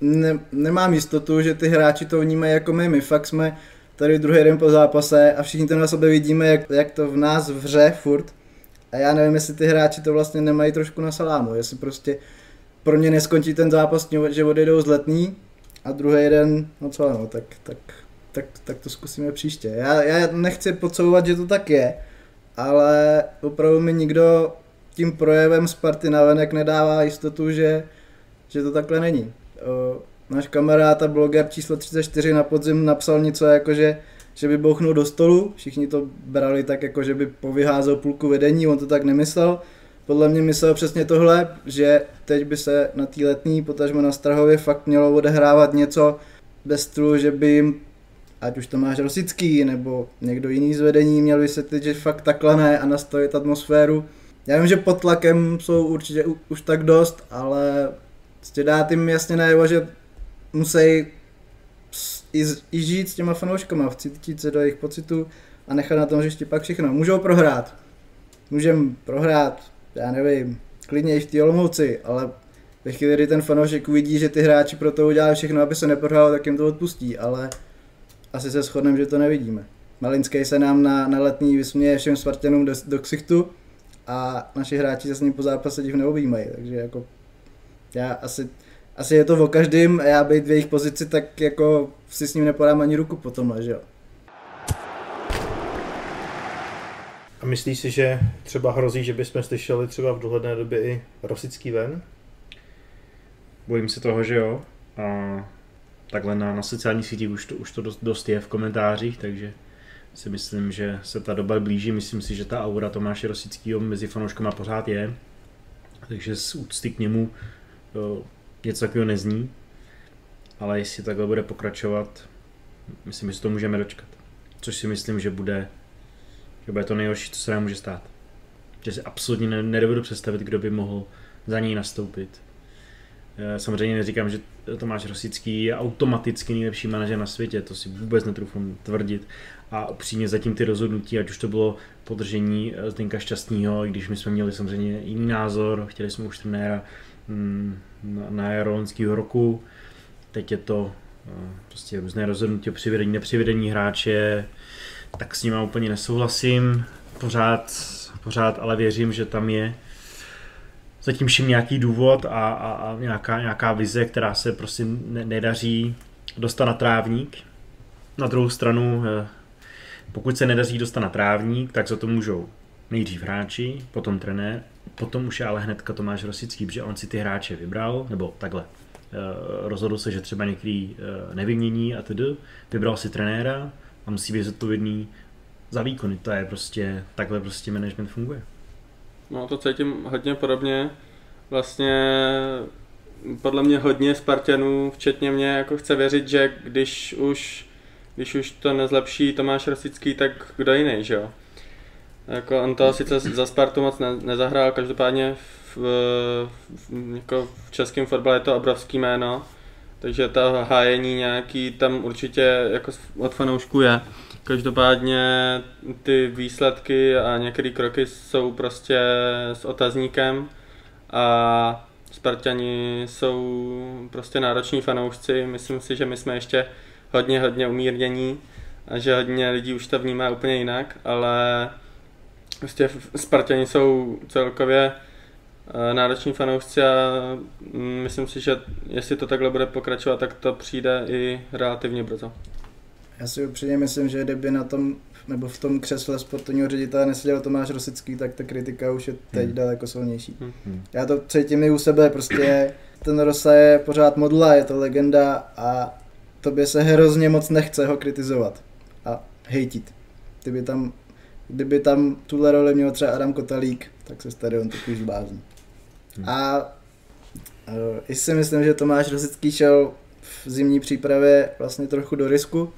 ne, nemám jistotu, že ty hráči to vnímají jako my. My fakt jsme tady druhý den po zápase a všichni to na sobě vidíme, jak, jak to v nás vře furt. A já nevím, jestli ty hráči to vlastně nemají trošku na salámu, jestli prostě pro ně neskončí ten zápas, že odejdou z Letný a druhý den, no co ano, tak, tak, tak, tak to zkusíme příště. Já, já nechci podsouvat, že to tak je, ale opravdu mi nikdo tím projevem Sparty navenek nedává jistotu, že, že to takhle není. Náš kamarád a bloger číslo třicet čtyři na podzim napsal něco jako, že, že by bouchnul do stolu, všichni to brali tak jako, že by povyházel půlku vedení, on to tak nemyslel. Podle mě myslel přesně tohle, že teď by se na té Letní, potažmo na Strahově, fakt mělo odehrávat něco bez stylu, že by jim, ať už Tomáš Rosický nebo někdo jiný z vedení, měl vysvětlit, že fakt takhle ne, a nastavit atmosféru. Já vím, že pod tlakem jsou určitě už tak dost, ale dát jim jasně najevo, že musí i, i žít s těma fanouškama, vcítit se do jejich pocitů a nechat na tom hřišti pak všechno. Můžou prohrát, můžeme prohrát, já nevím, klidně i v té Olomouci, ale ve chvíli, kdy ten fanoušek uvidí, že ty hráči pro to udělali všechno, aby se neprohrálo, tak jim to odpustí, ale asi se shodneme, že to nevidíme. Malinský se nám na, na Letní vysměje všem Spartanům do, do ksichtu a naši hráči se s ním po zápase div neobjímají, takže jako já asi, asi je to o každým a já být v jejich pozici, tak jako si s ním nepodám ani ruku po tomhle, že jo. A myslíš si, že třeba hrozí, že bychom slyšeli třeba v dohledné době i Rosický ven? Bojím se toho, že jo. A takhle na, na sociálních sítích už to, už to dost, dost je v komentářích, takže si myslím, že se ta doba blíží. Myslím si, že ta aura Tomáše Rosického mezi fanouškama pořád je. Takže z úcty k němu to něco takového nezní. Ale jestli takhle bude pokračovat, myslím, že to můžeme dočkat. Což si myslím, že bude... To bude to nejhorší, co se nám může stát. Že si absolutně nedovedu představit, kdo by mohl za něj nastoupit. Samozřejmě neříkám, že Tomáš Rosický je automaticky nejlepší manažer na světě, to si vůbec netroufám tvrdit. A upřímně zatím ty rozhodnutí, ať už to bylo podržení Zdeňka Šťastného, i když my jsme měli samozřejmě jiný názor, chtěli jsme už trenéra na jaro loňského roku. Teď je to prostě různé rozhodnutí o přivedení, nepřivedení hráče, tak s nima úplně nesouhlasím, pořád, pořád ale věřím, že tam je zatím všim nějaký důvod a, a, a nějaká, nějaká vize, která se prostě ne, nedaří dostat na Trávník. Na druhou stranu, pokud se nedaří dostat na Trávník, tak za to můžou nejdřív hráči, potom trenér, potom už je ale hnedka Tomáš Rosický, protože on si ty hráče vybral, nebo takhle, rozhodl se, že třeba některý nevymění a tedy vybral si trenéra, a musí být zodpovědný za výkony, to je prostě, takhle prostě management funguje. No to cítím hodně podobně, vlastně podle mě hodně Spartanů, včetně mě, jako chce věřit, že když už, když už to nezlepší Tomáš Rosický, tak kdo jiný, že jo? Jako on to sice za Spartu moc ne, nezahrál, každopádně v, v, jako v českém fotbale je to obrovský jméno. Takže ta hájení nějaký tam určitě jako od fanoušků je. Každopádně ty výsledky a některé kroky jsou prostě s otazníkem a Spartani jsou prostě nároční fanoušci. Myslím si, že my jsme ještě hodně, hodně umírnění a že hodně lidí už to vnímá úplně jinak, ale prostě Spartani jsou celkově nároční fanoušci a myslím si, že jestli to takhle bude pokračovat, tak to přijde i relativně brzo. Já si upřímně myslím, že kdyby na tom, nebo v tom křesle sportovního ředitele neseděl Tomáš Rosický, tak ta kritika už je teď hmm. daleko silnější. Hmm. Já to cítím i u sebe, prostě ten Rosa je pořád modla, je to legenda a tobě se hrozně moc nechce ho kritizovat a hejtit. Kdyby tam, kdyby tam tuhle roli měl třeba Adam Kotalík, tak se stadion takový zblázní. Hmm. A uh, i si myslím, že Tomáš Rosický šel v zimní přípravě vlastně trochu do risku,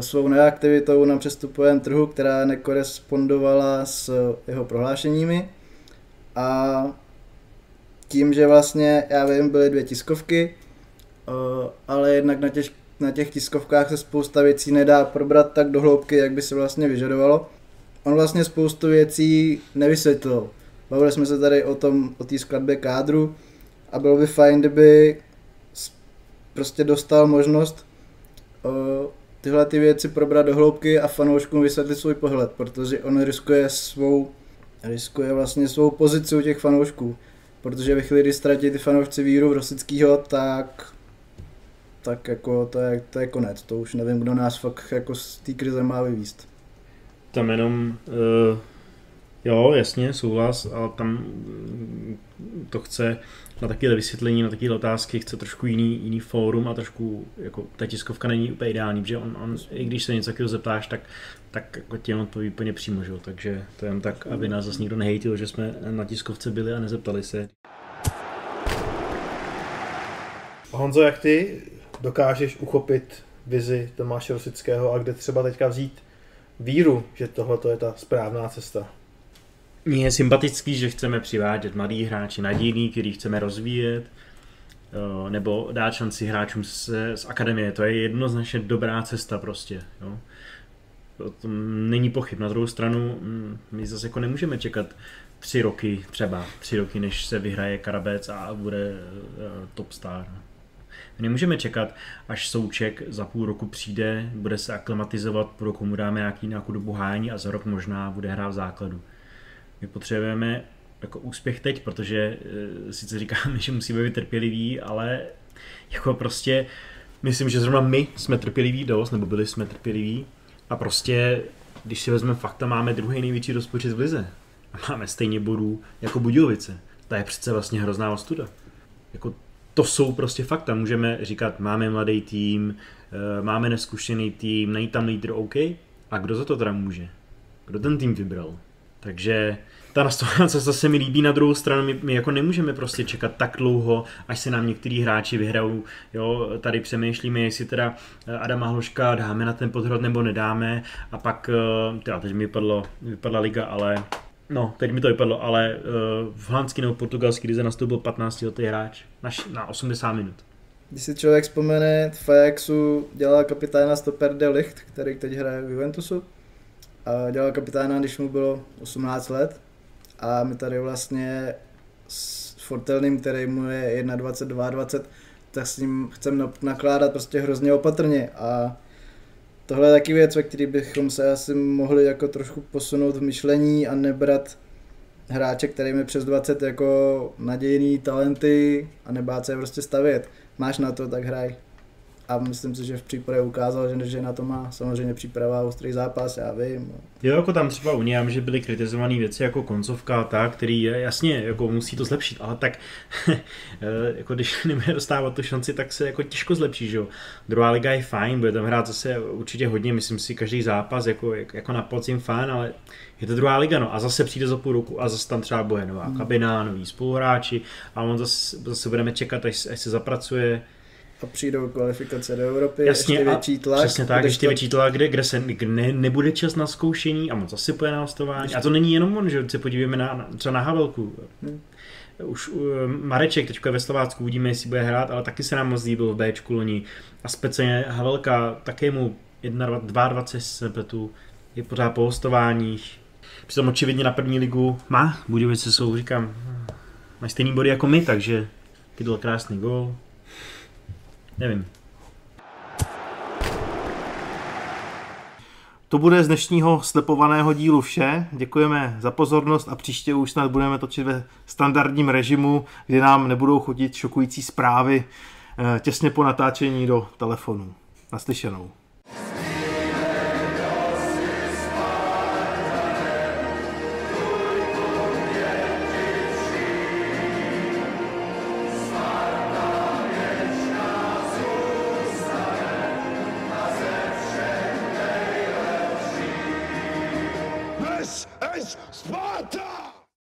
svou neaktivitou na přestupovém trhu, která nekorespondovala s jeho prohlášeními. A tím, že vlastně, já vím, byly dvě tiskovky, ale jednak na těch, na těch tiskovkách se spousta věcí nedá probrat tak do hloubky, jak by se vlastně vyžadovalo. On vlastně spoustu věcí nevysvětlil. Bavili jsme se tady o tom, o té skladbě kádru a bylo by fajn, kdyby prostě dostal možnost tyhle ty věci probrat do hloubky a fanouškům vysvětlit svůj pohled, protože on riskuje svou, riskuje vlastně svou pozici u těch fanoušků, protože ve chvíli, kdy ztratí ty fanoušci víru v Rosickýho, tak, tak jako to je, to je konec, to už nevím, kdo nás fakt jako z té krize má vyvízt. Tam jenom, uh, jo, jasně, souhlas, ale tam to chce na takové vysvětlení, na takové otázky, chce trošku jiný, jiný fórum a trošku, jako ta tiskovka není úplně ideální, protože on, on i když se něco takového zeptáš, tak, tak jako tě odpoví úplně přímo, že? Takže to jen tak, aby nás zase nikdo nehejtil, že jsme na tiskovce byli a nezeptali se. Honzo, jak ty dokážeš uchopit vizi Tomáše Rosického a kde třeba teďka vzít víru, že tohle je ta správná cesta? Mně je sympatický, že chceme přivádět mladý hráči nadějný, který chceme rozvíjet, nebo dát šanci hráčům se, z akademie. To je jednoznačně dobrá cesta prostě. Jo. To není pochyb. Na druhou stranu my zase jako nemůžeme čekat tři roky třeba, tři roky, než se vyhraje Karabec a bude top star. My nemůžeme čekat, až Souček za půl roku přijde, bude se aklimatizovat, pro komu dáme nějaký, nějakou dobu hájení a za rok možná bude hrát v základu. My potřebujeme jako úspěch teď, protože e, sice říkáme, že musíme být trpěliví, ale jako prostě myslím, že zrovna my jsme trpěliví dost, nebo byli jsme trpěliví a prostě, když si vezmeme fakta, máme druhý největší rozpočet v lize a máme stejně bodů jako Budějovice. To je přece vlastně hrozná ostuda. Jako to jsou prostě fakta. Můžeme říkat, máme mladý tým, e, máme neskušený tým, není tam lídr, OK, a kdo za to teda může? Kdo ten tým vybral? Takže ta nastolená cesta se mi líbí, na druhou stranu my, my jako nemůžeme prostě čekat tak dlouho, až se nám některý hráči vyhrajou. Jo, tady přemýšlíme, jestli teda Adama Hložka dáme na ten podhrad nebo nedáme a pak, teda teď mi vypadlo, vypadla liga, ale no, teď mi to vypadlo, ale v holandský nebo portugalský lize nastoupil patnáctiletý hráč na osmdesát minut. Když si člověk vzpomene, v Ajaxu dělal kapitána stoper De Ligt, který teď hraje v Juventusu. Dělal kapitána, když mu bylo osmnáct let a my tady vlastně s Fortelným, který mu je dvacet jedna, dvacet dva, dvacet, tak s ním chceme nakládat prostě hrozně opatrně a tohle je taky věc, ve který bychom se asi mohli jako trošku posunout v myšlení a nebrat hráče, který je přes dvacet jako nadějný talenty a nebát se je prostě stavět. Máš na to, tak hraj. A myslím si, že v přípravě ukázal, že na to má samozřejmě příprava, ostrý zápas, já vím. Jo, jako tam třeba u něj, že byly kritizované věci jako koncovka a tak, který jasně jako musí to zlepšit, ale tak jako když nebude dostávat tu šanci, tak se jako těžko zlepší, že jo. Druhá liga je fajn, bude tam hrát zase určitě hodně, myslím si, každý zápas jako, jako na podzim fajn, ale je to druhá liga, no a zase přijde za půl roku a zase tam třeba bude nová hmm. kabina, noví spoluhráči a on zase, zase budeme čekat, až, až se zapracuje. A přijdou kvalifikace do Evropy, jasně, ještě větší tlak. Přesně tak, ještě to... větší tlak, kde, kde se ne, nebude čas na zkoušení a moc zase půjde na hostování. A to není jenom on, že se podívejme na, na, třeba na Havelku. Hmm. Už uh, Mareček teďka ve Slovácku, uvidíme, jestli bude hrát, ale taky se nám moc líbil v Bčku loni. A speciálně Havelka, také mu dvacet dva, dvacet dva je pořád po hostováních. Přitom očividně na první ligu má, Budějovice jsou, říkám, mají stejný body jako my, takže kydl krásný gól. Nevím. To bude z dnešního slepovaného dílu vše. Děkujeme za pozornost a příště už snad budeme točit ve standardním režimu, kdy nám nebudou chodit šokující zprávy těsně po natáčení do telefonu. Naslyšenou. Sparta!